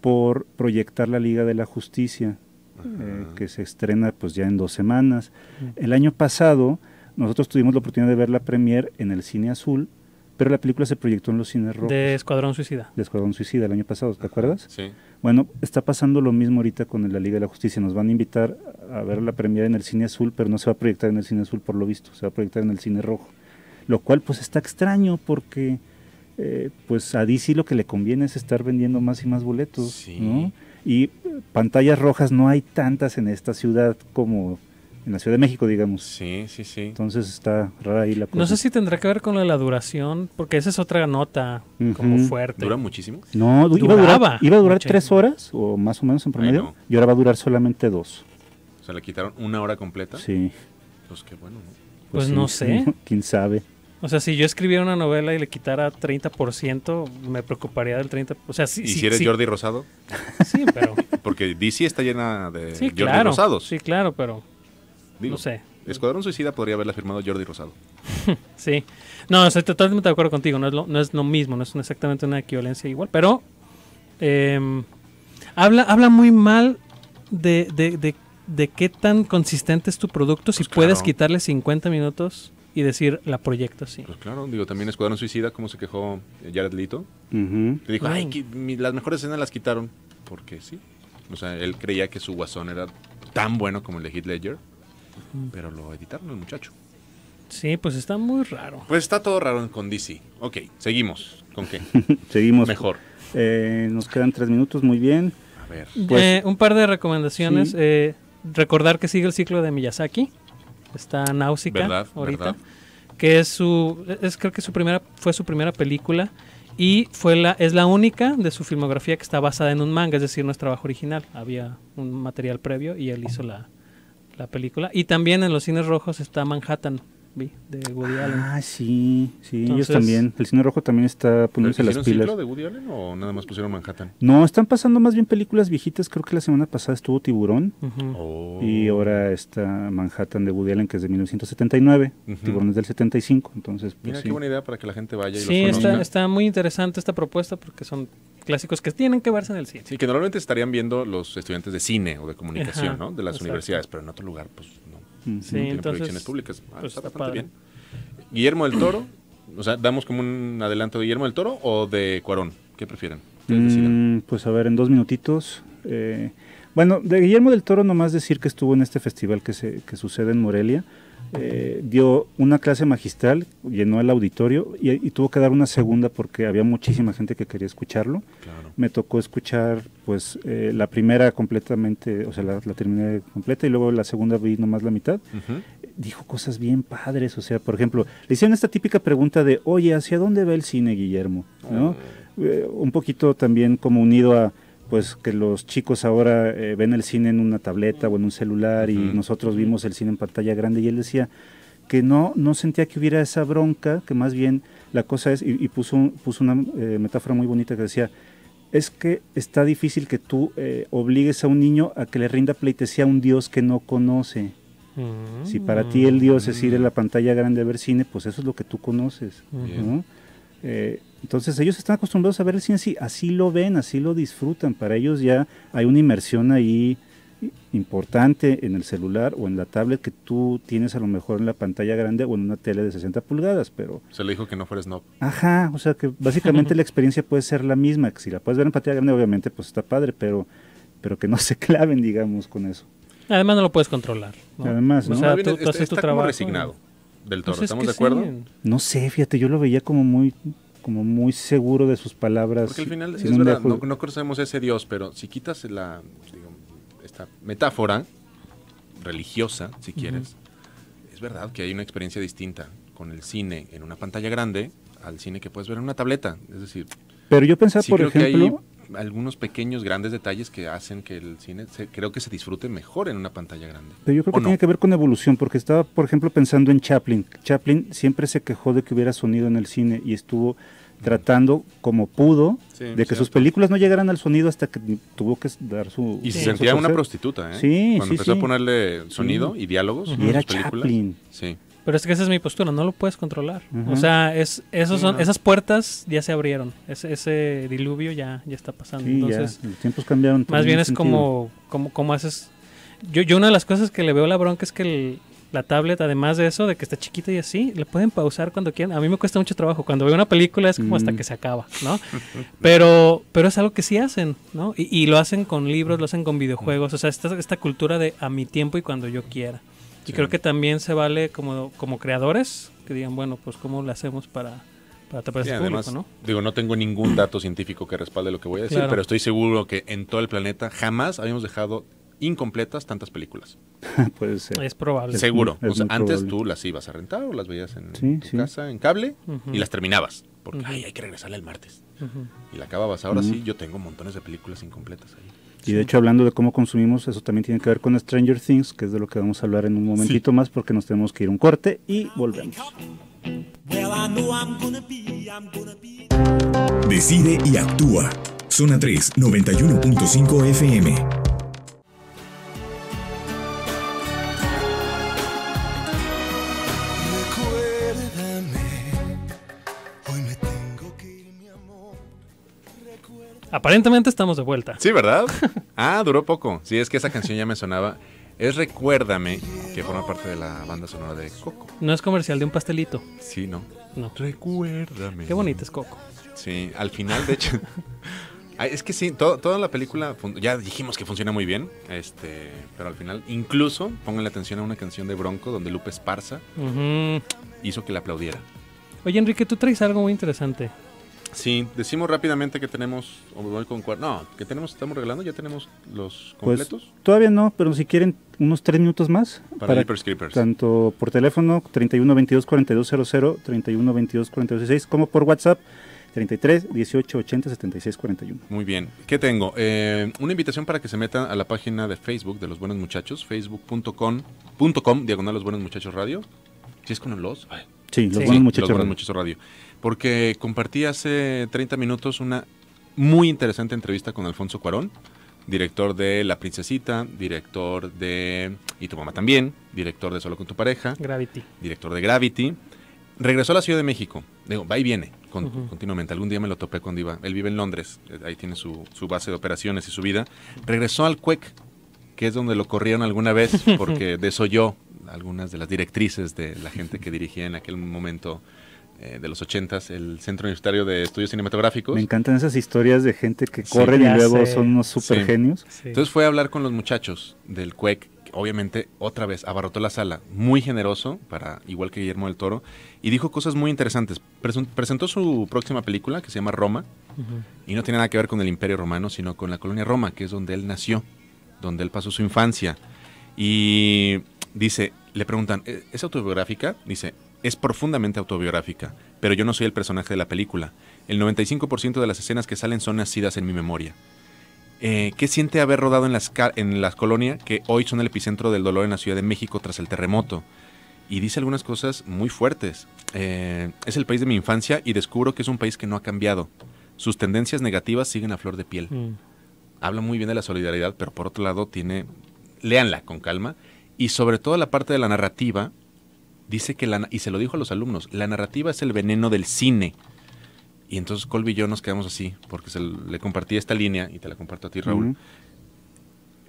por proyectar la Liga de la Justicia. Eh, que se estrena pues ya en dos semanas. Uh-huh. El año pasado nosotros tuvimos la oportunidad de ver la premier en el cine azul, pero la película se proyectó en los cines rojos. De Escuadrón Suicida. De Escuadrón Suicida el año pasado, ¿te acuerdas? Sí. Bueno, está pasando lo mismo ahorita con la Liga de la Justicia. Nos van a invitar a ver la premier en el cine azul, pero no se va a proyectar en el cine azul por lo visto, se va a proyectar en el cine rojo. Lo cual pues está extraño porque eh, pues a D C lo que le conviene es estar vendiendo más y más boletos, sí. ¿no? Y pantallas rojas no hay tantas en esta ciudad como en la Ciudad de México, digamos. Sí, sí, sí. Entonces está rara ahí la cosa. No sé si tendrá que ver con la duración, porque esa es otra nota uh-huh. como fuerte. ¿Dura muchísimo? No, iba a durar, iba a durar tres horas, o más o menos en promedio, Ay, no. y ahora va a durar solamente dos. O sea, ¿le quitaron una hora completa? Sí. Pues qué bueno, ¿no? Pues, pues sí, no sé. ¿Quién sabe? O sea, si yo escribiera una novela y le quitara treinta por ciento, me preocuparía del treinta por ciento. O sea, si, ¿Y si, si eres si... Jordi Rosado? Sí, pero... Porque D C está llena de sí, Jordi claro, Rosados. Sí, claro, pero... Digo, no sé. Escuadrón Suicida podría haberla firmado Jordi Rosado. Sí. No, estoy totalmente de acuerdo contigo. No es lo, no es lo mismo, no es exactamente una equivalencia igual. Pero eh, habla, habla muy mal de, de, de, de qué tan consistente es tu producto si pues puedes claro. quitarle cincuenta minutos... y decir, la proyecto, sí. Pues claro, digo, también Escuadrón Suicida, como se quejó Jared Leto. Uh-huh. Que dijo, ay, que, mi, las mejores escenas las quitaron. Porque sí. O sea, él creía que su Guasón era tan bueno como el de Heath Ledger. Pero lo editaron el muchacho. Sí, pues está muy raro. Pues está todo raro con D C. Ok, seguimos. ¿Con qué? Seguimos. Mejor. Eh, nos quedan tres minutos, muy bien. A ver. Pues, eh, un par de recomendaciones. Sí. Eh, recordar que sigue el ciclo de Miyazaki. Está Náusica, ¿verdad? Ahorita. ¿Verdad? Que es su, es creo que su primera, fue su primera película y fue la, es la única de su filmografía que está basada en un manga, es decir, no es trabajo original. Había un material previo y él hizo la, la película. Y también en los cines rojos está Manhattan, vi, de Woody Allen. Ah, sí, sí. Entonces, ellos también. El cine rojo también está poniéndose las pilas. ¿Hicieron ciclo de Woody Allen o nada más pusieron Manhattan? No, están pasando más bien películas viejitas. Creo que la semana pasada estuvo Tiburón. Uh-huh. Oh. Y ahora está Manhattan de Woody Allen, que es de mil novecientos setenta y nueve. Uh-huh. Tiburón es del setenta y cinco. Entonces, pues, mira, sí, qué buena idea para que la gente vaya y sí, los conozca. Está, está muy interesante esta propuesta porque son clásicos que tienen que verse en el cine. Sí, que normalmente estarían viendo los estudiantes de cine o de comunicación, ajá, ¿no? De las, exacto, universidades, pero en otro lugar, pues no. Sí, no, entonces, proyecciones públicas. Ah, pues está bastante padre. Bien. Guillermo del Toro, o sea, damos como un adelanto de Guillermo del Toro o de Cuarón, ¿qué prefieren? Mm, pues a ver, en dos minutitos. Eh, bueno, de Guillermo del Toro nomás decir que estuvo en este festival que, se, que sucede en Morelia, eh, dio una clase magistral, llenó el auditorio y, y tuvo que dar una segunda porque había muchísima gente que quería escucharlo. Claro. Me tocó escuchar pues eh, la primera completamente, o sea, la, la terminé completa y luego la segunda vi nomás la mitad. Uh-huh. Dijo cosas bien padres, o sea, por ejemplo, le hicieron esta típica pregunta de, oye, ¿hacia dónde va el cine, Guillermo? ¿No? Uh-huh. eh, un poquito también como unido a, pues, que los chicos ahora eh, ven el cine en una tableta o en un celular, uh-huh, y nosotros vimos el cine en pantalla grande y él decía que no, no sentía que hubiera esa bronca, que más bien la cosa es, y, y puso, puso una eh, metáfora muy bonita que decía, es que está difícil que tú eh, obligues a un niño a que le rinda pleitesía a un Dios que no conoce. Uh-huh. Si para ti el Dios es ir a la pantalla grande a ver cine, pues eso es lo que tú conoces, uh-huh, ¿no? Eh, entonces ellos están acostumbrados a ver el cine así, así lo ven, así lo disfrutan. Para ellos ya hay una inmersión ahí importante en el celular o en la tablet que tú tienes a lo mejor en la pantalla grande o en una tele de sesenta pulgadas, pero... Se le dijo que no fuera snob. Ajá, o sea que básicamente la experiencia puede ser la misma, que si la puedes ver en pantalla grande obviamente pues está padre, pero, pero que no se claven, digamos, con eso. Además no lo puedes controlar, ¿no? Además, ¿no? O sea, tú, tú haces tu trabajo resignado. Del Toro, pues ¿estamos de acuerdo? Sí. No sé, fíjate, yo lo veía como muy, como muy seguro de sus palabras. Porque al final, es verdad, no, no conocemos ese Dios, pero si quitas la, digo, esta metáfora religiosa, si quieres, uh-huh, es verdad que hay una experiencia distinta con el cine en una pantalla grande al cine que puedes ver en una tableta, es decir... Pero yo pensaba, sí, por ejemplo... algunos pequeños, grandes detalles que hacen que el cine, se, creo que se disfrute mejor en una pantalla grande. Pero yo creo que no tiene que ver con evolución, porque estaba, por ejemplo, pensando en Chaplin. Chaplin siempre se quejó de que hubiera sonido en el cine y estuvo tratando como pudo, sí, de que, cierto, sus películas no llegaran al sonido hasta que tuvo que dar su... Y se, sí, sentía una prostituta, ¿eh? Sí, cuando sí, empezó, sí, a ponerle sonido, sí, y diálogos. Uh-huh. Y era Chaplin. Sí. Pero es que esa es mi postura, no lo puedes controlar. Uh-huh. O sea, es, esos son, esas puertas ya se abrieron, ese, ese diluvio ya, ya está pasando. Sí, entonces, ya, los tiempos cambiaron. Más bien es como, como, como haces... Yo, yo una de las cosas que le veo la bronca es que el, la tablet, además de eso, de que está chiquita y así, le pueden pausar cuando quieran. A mí me cuesta mucho trabajo, cuando veo una película es como hasta que se acaba, ¿no? Pero, pero es algo que sí hacen, ¿no? Y, y lo hacen con libros, lo hacen con videojuegos, o sea, esta, esta cultura de a mi tiempo y cuando yo quiera. Y creo que también se vale como, como creadores, que digan, bueno, pues cómo lo hacemos para, para tapar ese público, ¿no? Digo, no tengo ningún dato científico que respalde lo que voy a decir, claro, pero estoy seguro que en todo el planeta jamás habíamos dejado incompletas tantas películas. Puede ser. Es probable. Seguro. Es, o sea, antes probable, tú las ibas a rentar o las veías en, sí, tu, sí, casa, en cable, uh-huh, y las terminabas. Porque, uh-huh, ay, hay que regresarle el martes. Uh-huh. Y la acababas. Ahora, uh-huh, sí, yo tengo montones de películas incompletas ahí. Y de hecho, hablando de cómo consumimos, eso también tiene que ver con Stranger Things, que es de lo que vamos a hablar en un momentito, sí, más, porque nos tenemos que ir a un corte y volvemos. Decide y actúa. Zona tres, noventa y uno punto cinco F M. Aparentemente estamos de vuelta. Sí, ¿verdad? Ah, duró poco. Sí, es que esa canción ya me sonaba. Es Recuérdame, que forma parte de la banda sonora de Coco. No es comercial de un pastelito. Sí, no. No. Recuérdame. Qué bonito es Coco. Sí, al final, de hecho, Es que sí, todo, toda la película, ya dijimos que funciona muy bien, este, pero al final, incluso, pónganle atención a una canción de Bronco donde Lupe Esparza uh-huh. hizo que la aplaudiera. Oye, Enrique, tú traes algo muy interesante. Sí, decimos rápidamente que tenemos, o voy con cuatro, no, que tenemos, estamos regalando, ya tenemos los completos. Pues, todavía no, pero si quieren unos tres minutos más. Para, para Jeepers Creepers. Tanto por teléfono, treinta y uno veintidós cuarenta y dos cero cero, treinta y uno veintidós cuarenta y dos dieciséis, como por WhatsApp, treinta y tres dieciocho ochenta setenta y seis cuarenta y uno. Muy bien, ¿qué tengo? Eh, una invitación para que se metan a la página de Facebook de Los Buenos Muchachos, facebook punto com, diagonal Los Buenos Muchachos Radio. ¿Sí es con los? Ay. Sí, Los sí. Buenos Muchachos, sí, Buenos Muchachos Radio. Radio. Porque compartí hace treinta minutos una muy interesante entrevista con Alfonso Cuarón, director de La Princesita, director de Y tu mamá también, director de Solo con tu pareja, Gravity, director de Gravity. Regresó a la Ciudad de México, digo, va y viene con, uh-huh. continuamente. Algún día me lo topé cuando iba. Él vive en Londres, ahí tiene su, su base de operaciones y su vida. Regresó al C U E C, que es donde lo corrieron alguna vez porque desoyó algunas de las directrices de la gente que dirigía en aquel momento eh, de los ochentas, el Centro Universitario de Estudios Cinematográficos. Me encantan esas historias de gente que sí, corren y luego sé. son unos super sí. genios. Sí. Entonces fue a hablar con los muchachos del C U E C. Obviamente, otra vez, abarrotó la sala, muy generoso, para igual que Guillermo del Toro, y dijo cosas muy interesantes. Presentó su próxima película, que se llama Roma, uh-huh. y no tiene nada que ver con el Imperio Romano, sino con la colonia Roma, que es donde él nació, donde él pasó su infancia. Y dice, le preguntan, ¿es autobiográfica? Dice, es profundamente autobiográfica, pero yo no soy el personaje de la película. El noventa y cinco por ciento de las escenas que salen son nacidas en mi memoria. Eh, ¿Qué siente haber rodado en las, en las colonias que hoy son el epicentro del dolor en la Ciudad de México tras el terremoto? Y dice algunas cosas muy fuertes. Eh, es el país de mi infancia y descubro que es un país que no ha cambiado. Sus tendencias negativas siguen a flor de piel. Mm. Habla muy bien de la solidaridad, pero por otro lado tiene... Léanla con calma. Y sobre todo la parte de la narrativa, dice que la, y se lo dijo a los alumnos, la narrativa es el veneno del cine. Y entonces Colby y yo nos quedamos así, porque se le compartí esta línea, y te la comparto a ti, Raúl. Uh-huh.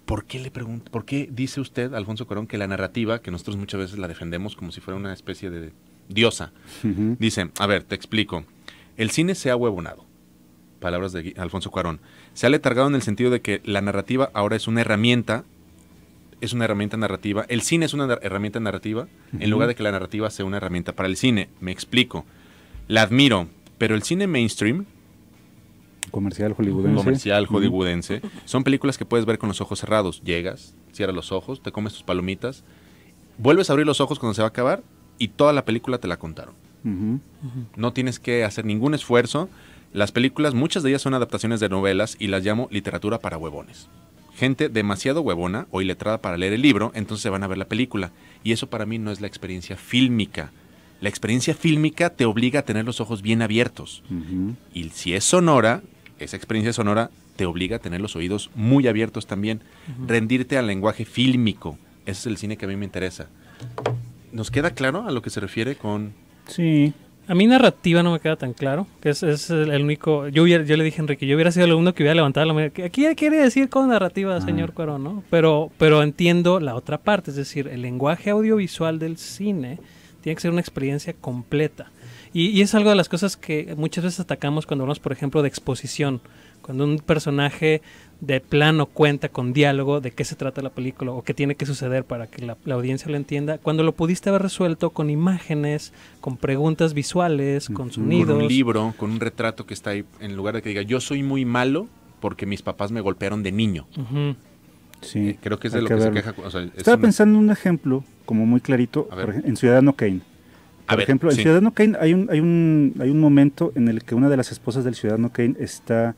¿Por qué le pregunto, por qué dice usted, Alfonso Cuarón, que la narrativa, que nosotros muchas veces la defendemos como si fuera una especie de diosa? Uh-huh. Dice, a ver, te explico. El cine se ha huevonado. Palabras de Alfonso Cuarón. Se ha letargado en el sentido de que la narrativa ahora es una herramienta, es una herramienta narrativa. El cine es una herramienta narrativa, uh-huh. en lugar de que la narrativa sea una herramienta para el cine. Me explico. La admiro. Pero el cine mainstream, comercial hollywoodense, comercial hollywoodense, uh-huh. son películas que puedes ver con los ojos cerrados. Llegas, cierras los ojos, te comes tus palomitas, vuelves a abrir los ojos cuando se va a acabar y toda la película te la contaron. Uh-huh. Uh-huh. No tienes que hacer ningún esfuerzo. Las películas, muchas de ellas son adaptaciones de novelas y las llamo literatura para huevones. Gente demasiado huevona o iletrada para leer el libro, entonces van a ver la película. Y eso para mí no es la experiencia fílmica. La experiencia fílmica te obliga a tener los ojos bien abiertos. Uh-huh. Y si es sonora, esa experiencia sonora te obliga a tener los oídos muy abiertos también. Uh-huh. Rendirte al lenguaje fílmico. Ese es el cine que a mí me interesa. ¿Nos queda claro a lo que se refiere con...? Sí. A mí narrativa no me queda tan claro. Que es, es el único... Yo, hubiera, yo le dije a Enrique, yo hubiera sido el alumno que hubiera levantado la mano. Aquí ya quiere decir con narrativa, ah. señor Cuarón, ¿no? Pero, pero entiendo la otra parte. Es decir, el lenguaje audiovisual del cine... Tiene que ser una experiencia completa. Y, y es algo de las cosas que muchas veces atacamos cuando hablamos, por ejemplo, de exposición. Cuando un personaje de plano cuenta con diálogo de qué se trata la película o qué tiene que suceder para que la, la audiencia lo entienda. Cuando lo pudiste haber resuelto con imágenes, con preguntas visuales, con sonidos. Con un libro, con un retrato que está ahí, en lugar de que diga, yo soy muy malo porque mis papás me golpearon de niño. Uh-huh. Sí, eh, creo que es de lo que, que se queja. O sea, es Estaba una... pensando en un ejemplo como muy clarito por, en Ciudadano Kane. Por ver, ejemplo, en sí. Ciudadano Kane hay un, hay, un, hay un momento en el que una de las esposas del Ciudadano Kane está,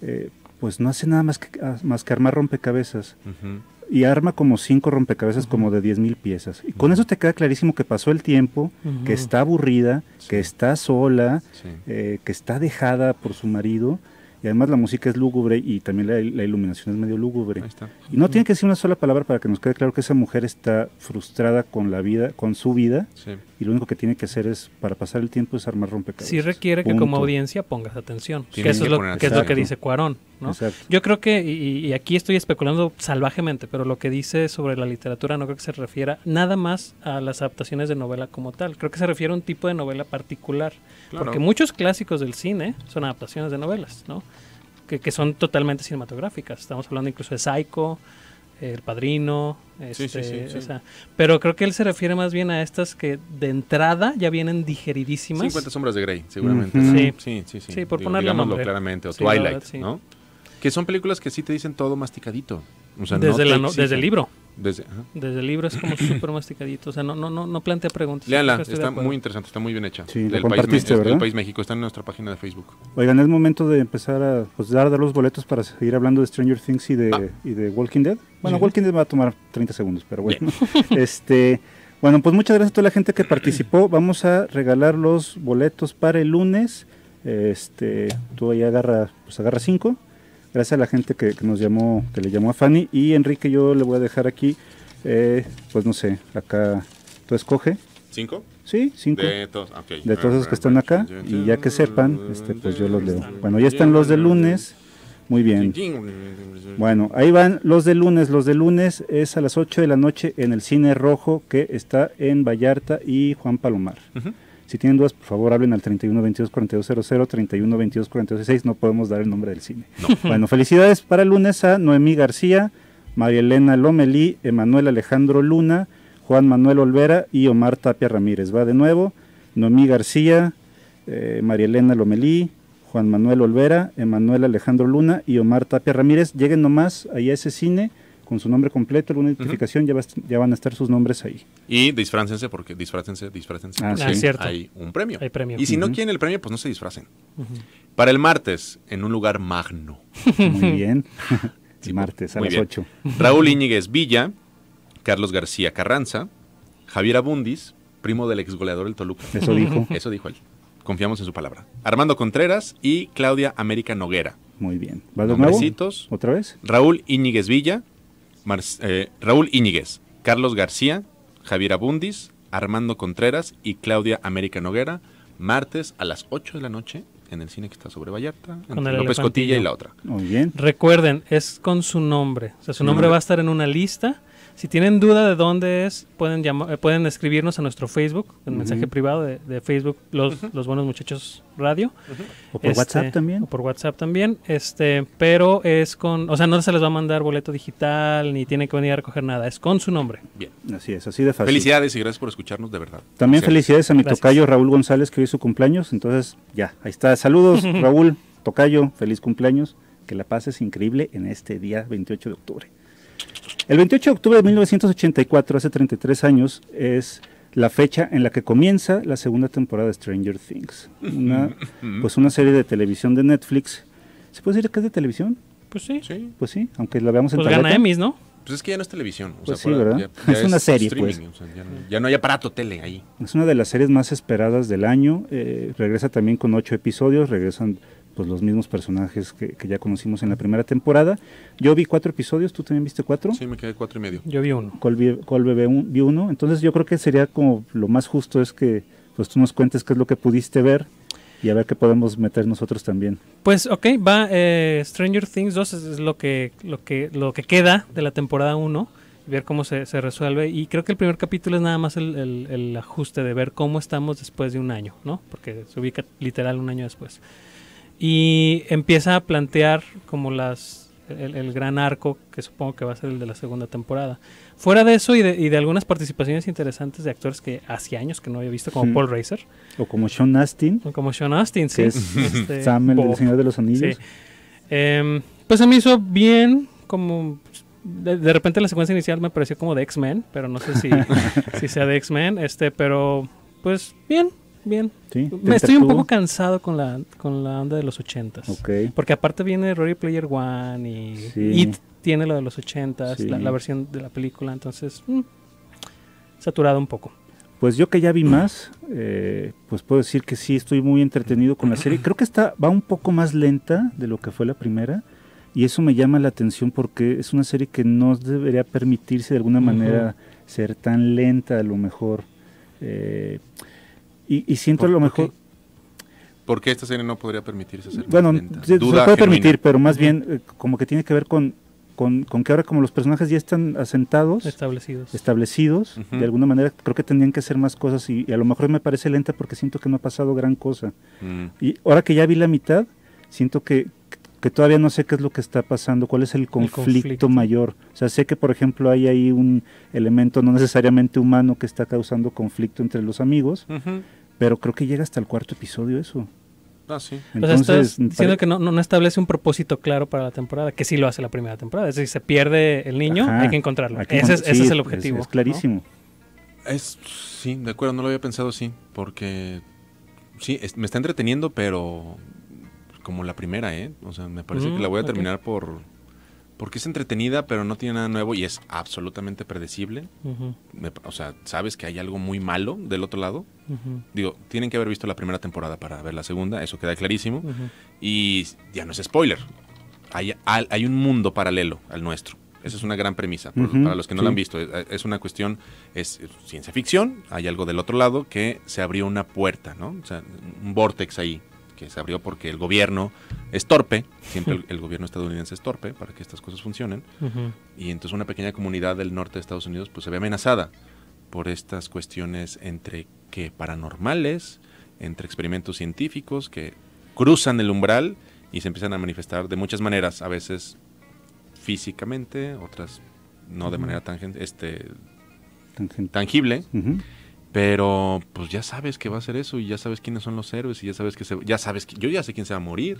eh, pues no hace nada más que, más que armar rompecabezas. Uh-huh. Y arma como cinco rompecabezas, uh-huh. como de diez mil piezas. Y uh-huh. con eso te queda clarísimo que pasó el tiempo, uh-huh. que está aburrida, sí. que está sola, sí. eh, que está dejada por su marido. Y además la música es lúgubre y también la, la iluminación es medio lúgubre. Ahí está. Y no tiene que decir una sola palabra para que nos quede claro que esa mujer está frustrada con la vida, con su vida. Sí. Y lo único que tiene que hacer es, para pasar el tiempo, es armar rompecabezas. Sí requiere Punto. que como audiencia pongas atención. Que eso que es, lo, que es lo que dice Cuarón, ¿no? Yo creo que, y, y aquí estoy especulando salvajemente, pero lo que dice sobre la literatura no creo que se refiera nada más a las adaptaciones de novela como tal. Creo que se refiere a un tipo de novela particular. Claro. Porque muchos clásicos del cine son adaptaciones de novelas, ¿no? que, que son totalmente cinematográficas. Estamos hablando incluso de Psycho, El Padrino, este, sí, sí, sí, sí. O sea, pero creo que él se refiere más bien a estas que de entrada ya vienen digeridísimas. cincuenta sombras de Grey, seguramente. Mm-hmm. ¿No? Sí. Sí, sí, sí. Sí, por Digo, ponerle digámoslo nombre. claramente, o sí, Twilight, verdad, sí. ¿no? Que son películas que sí te dicen todo masticadito. O sea, desde, no la, no, desde el libro. Desde, ajá. desde el libro es como súper masticadito. O sea, no, no, no, no plantea preguntas. Léanla, está muy interesante, está muy bien hecha. Sí, del país, del país México, está en nuestra página de Facebook. Oigan, es momento de empezar a pues, dar, dar los boletos para seguir hablando de Stranger Things y de, ah. y de Walking Dead. Bueno, sí. Walking Dead va a tomar treinta segundos, pero bueno. Yeah. este, bueno, pues muchas gracias a toda la gente que participó. Vamos a regalar los boletos para el lunes. Este, tú ahí agarra, pues agarra cinco. Gracias a la gente que, que nos llamó, que le llamó a Fanny. Y Enrique, yo le voy a dejar aquí, eh, pues no sé, acá, tú escoge. ¿Cinco? Sí, cinco. De todos, okay. de todos los que están acá. Y ya que sepan, este, pues yo los leo. Bueno, ya están los de lunes. Muy bien. Bueno, ahí van los de lunes. Los de lunes es a las ocho de la noche en el Cine Rojo, que está en Vallarta y Juan Palomar. Uh-huh. Si tienen dudas, por favor, hablen al treinta y uno veintidós cuarenta y dos cero cero, treinta y uno veintidós cuarenta y dos sesenta y seis, no podemos dar el nombre del cine. No. Bueno, felicidades para el lunes a Noemí García, María Elena Lomelí, Emanuel Alejandro Luna, Juan Manuel Olvera y Omar Tapia Ramírez. Va de nuevo, Noemí García, eh, María Elena Lomelí, Juan Manuel Olvera, Emanuel Alejandro Luna y Omar Tapia Ramírez. Lleguen nomás ahí a ese cine con su nombre completo, alguna identificación, uh-huh. ya, va, ya van a estar sus nombres ahí. Y disfrácense, porque disfrácense, disfrácense. Ah, sí. Cierto. Hay un premio. Hay premio. Y si uh-huh. no quieren el premio, pues no se disfracen. Uh-huh. Para el martes, en un lugar magno. Muy bien. Sí, martes a las ocho. Raúl Íñiguez Villa, Carlos García Carranza, Javier Abundis, primo del ex goleador del Toluca. Eso dijo. Eso dijo él. Confiamos en su palabra. Armando Contreras y Claudia América Noguera. Muy bien. ¿Va de nuevo? ¿Otra vez? Raúl Íñiguez Villa, Mar eh, Raúl Íñiguez, Carlos García, Javier Abundis, Armando Contreras y Claudia América Noguera, martes a las ocho de la noche en el cine que está sobre Vallarta, con López Cotilla y la otra. Muy bien. Recuerden, es con su nombre, o sea, su nombre va a estar en una lista. Si tienen duda de dónde es, pueden llamar, pueden escribirnos a nuestro Facebook, el uh-huh. mensaje privado de, de Facebook, los, uh-huh. los Buenos Muchachos Radio. Uh-huh. O por este, WhatsApp también. O por WhatsApp también, este, pero es con, o sea, no se les va a mandar boleto digital, ni tienen que venir a recoger nada, es con su nombre. Bien. Así es, así de fácil. Felicidades y gracias por escucharnos, de verdad. También gracias. Felicidades a mi gracias. tocayo Raúl González, que hoy es su cumpleaños, entonces ya, ahí está. Saludos, Raúl, tocayo, feliz cumpleaños, que la pases increíble en este día veintiocho de octubre. El veintiocho de octubre de mil novecientos ochenta y cuatro, hace treinta y tres años, es la fecha en la que comienza la segunda temporada de Stranger Things. Una, pues una serie de televisión de Netflix. ¿Se puede decir que es de televisión? Pues sí. sí. Pues sí, aunque la veamos en televisión. Pues gana Emmys, ¿no? Pues es que ya no es televisión. O pues sea, sí, ¿verdad? Ya, ya es, es una serie, pues. O sea, ya, no, ya no hay aparato tele ahí. Es una de las series más esperadas del año. Eh, regresa también con ocho episodios, regresan... pues los mismos personajes que, que ya conocimos en la primera temporada. Yo vi cuatro episodios, ¿tú también viste cuatro? Sí, me quedé cuatro y medio. Yo vi uno. Colbe, Colbe un, vi uno, entonces yo creo que sería como lo más justo es que pues tú nos cuentes qué es lo que pudiste ver y a ver qué podemos meter nosotros también. Pues ok, va eh, Stranger Things dos, es lo que, lo, que, lo que queda de la temporada uno, ver cómo se, se resuelve, y creo que el primer capítulo es nada más el, el, el ajuste de ver cómo estamos después de un año, ¿no? Porque se ubica literal un año después. Y empieza a plantear como las el, el gran arco que supongo que va a ser el de la segunda temporada. Fuera de eso y de, y de algunas participaciones interesantes de actores que hace años que no había visto, como sí. Paul Reiser. O como Sean Astin. O como Sean Astin, sí. Que es este, Sam, el del Señor de los Anillos. Sí. Eh, pues se me hizo bien, como... De, de repente la secuencia inicial me pareció como de X-Men, pero no sé si, si sea de X-Men, este, pero pues bien. Bien, sí, me estoy un poco cansado con la con la onda de los ochentas, okay. Porque aparte viene Ready Player One y sí. It tiene lo de los ochentas, sí. la, la versión de la película, entonces mmm, saturado un poco. Pues yo que ya vi más, eh, pues puedo decir que sí estoy muy entretenido con la serie. Creo que esta va un poco más lenta de lo que fue la primera y eso me llama la atención porque es una serie que no debería permitirse de alguna manera uh-huh. ser tan lenta a lo mejor. Eh, Y, y siento a lo mejor... Okay. ¿Por qué esta serie no podría permitirse ser bueno, más lenta? Se, se puede genuina. permitir, pero más bien eh, como que tiene que ver con, con, con que ahora como los personajes ya están asentados... Establecidos. Establecidos, uh-huh. de alguna manera creo que tendrían que hacer más cosas y, y a lo mejor me parece lenta porque siento que no ha pasado gran cosa. Uh-huh. Y ahora que ya vi la mitad, siento que, que todavía no sé qué es lo que está pasando, cuál es el conflicto, el conflicto mayor. O sea, sé que, por ejemplo, hay ahí un elemento no necesariamente humano que está causando conflicto entre los amigos, uh-huh. pero creo que llega hasta el cuarto episodio eso. Ah, sí. Entonces, o sea, estás diciendo que no, no, no establece un propósito claro para la temporada, que sí lo hace la primera temporada. Es decir, se pierde el niño, ajá, hay que encontrarlo. Hay que ese, encontr- es, sí, ese es el objetivo. Es, es clarísimo. ¿No? Es, sí, de acuerdo, no lo había pensado así, porque sí, es, me está entreteniendo, pero como la primera, ¿eh? O sea, me parece mm, que la voy a terminar okay. por porque es entretenida, pero no tiene nada nuevo y es absolutamente predecible. Uh-huh. Me, o sea, sabes que hay algo muy malo del otro lado. Uh-huh. Digo, tienen que haber visto la primera temporada para ver la segunda, eso queda clarísimo. Uh-huh. Y ya no es spoiler. Hay, hay, hay un mundo paralelo al nuestro. Esa es una gran premisa, por, uh-huh. para los que no sí. la han visto. Es, es una cuestión, es, es ciencia ficción, hay algo del otro lado que se abrió una puerta, ¿no? O sea, un vórtex ahí. Que se abrió porque el gobierno es torpe, siempre el, el gobierno estadounidense es torpe para que estas cosas funcionen, uh-huh. y entonces una pequeña comunidad del norte de Estados Unidos pues se ve amenazada por estas cuestiones entre que paranormales, entre experimentos científicos que cruzan el umbral y se empiezan a manifestar de muchas maneras, a veces físicamente, otras no uh-huh. de manera tangen, este, tangible, tangible uh-huh. Pero pues ya sabes que va a ser eso y ya sabes quiénes son los héroes y ya sabes que se, ya sabes que yo ya sé quién se va a morir,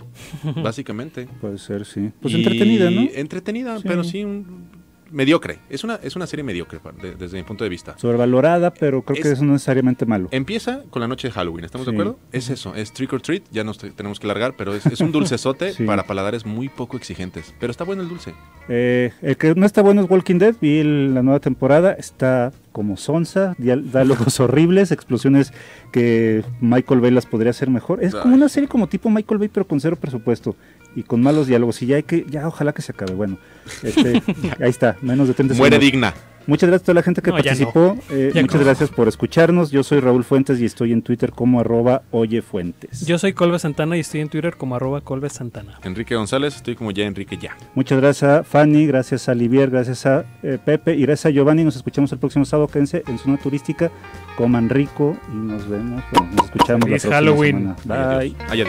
básicamente. Puede ser, sí. Pues y entretenida, ¿no? Entretenida, sí. pero sí un, mediocre. Es una es una serie mediocre de, desde mi punto de vista. Sobrevalorada, pero creo es, que eso no es necesariamente malo. Empieza con la noche de Halloween, ¿estamos sí. de acuerdo? Es eso, es trick or treat, ya nos tenemos que largar, pero es, es un dulcezote sí. para paladares muy poco exigentes. Pero está bueno el dulce. Eh, el que no está bueno es Walking Dead, vi la nueva temporada, está como sonsa, diálogos horribles, explosiones que Michael Bay las podría hacer mejor. Es como una serie como tipo Michael Bay, pero con cero presupuesto y con malos diálogos. Y ya hay que, ya ojalá que se acabe. Bueno, este, ahí está, menos de treinta segundos. Muere digna. Muchas gracias a toda la gente que no, participó. Ya no. eh, ya muchas no. gracias por escucharnos. Yo soy Raúl Fuentes y estoy en Twitter como arroba oyefuentes. Yo soy Colbe Santana y estoy en Twitter como arroba Colbe Santana. Enrique González, estoy como ya Enrique ya. Muchas gracias a Fanny, gracias a Olivier, gracias a eh, Pepe y gracias a Giovanni. Nos escuchamos el próximo sábado. Quédense en Zona Turística, coman rico y nos vemos. Bueno, nos escuchamos Feliz la próxima Halloween. Semana. Bye. Ay, adiós.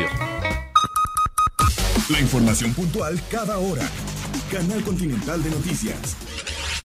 La información puntual cada hora. Canal Continental de Noticias.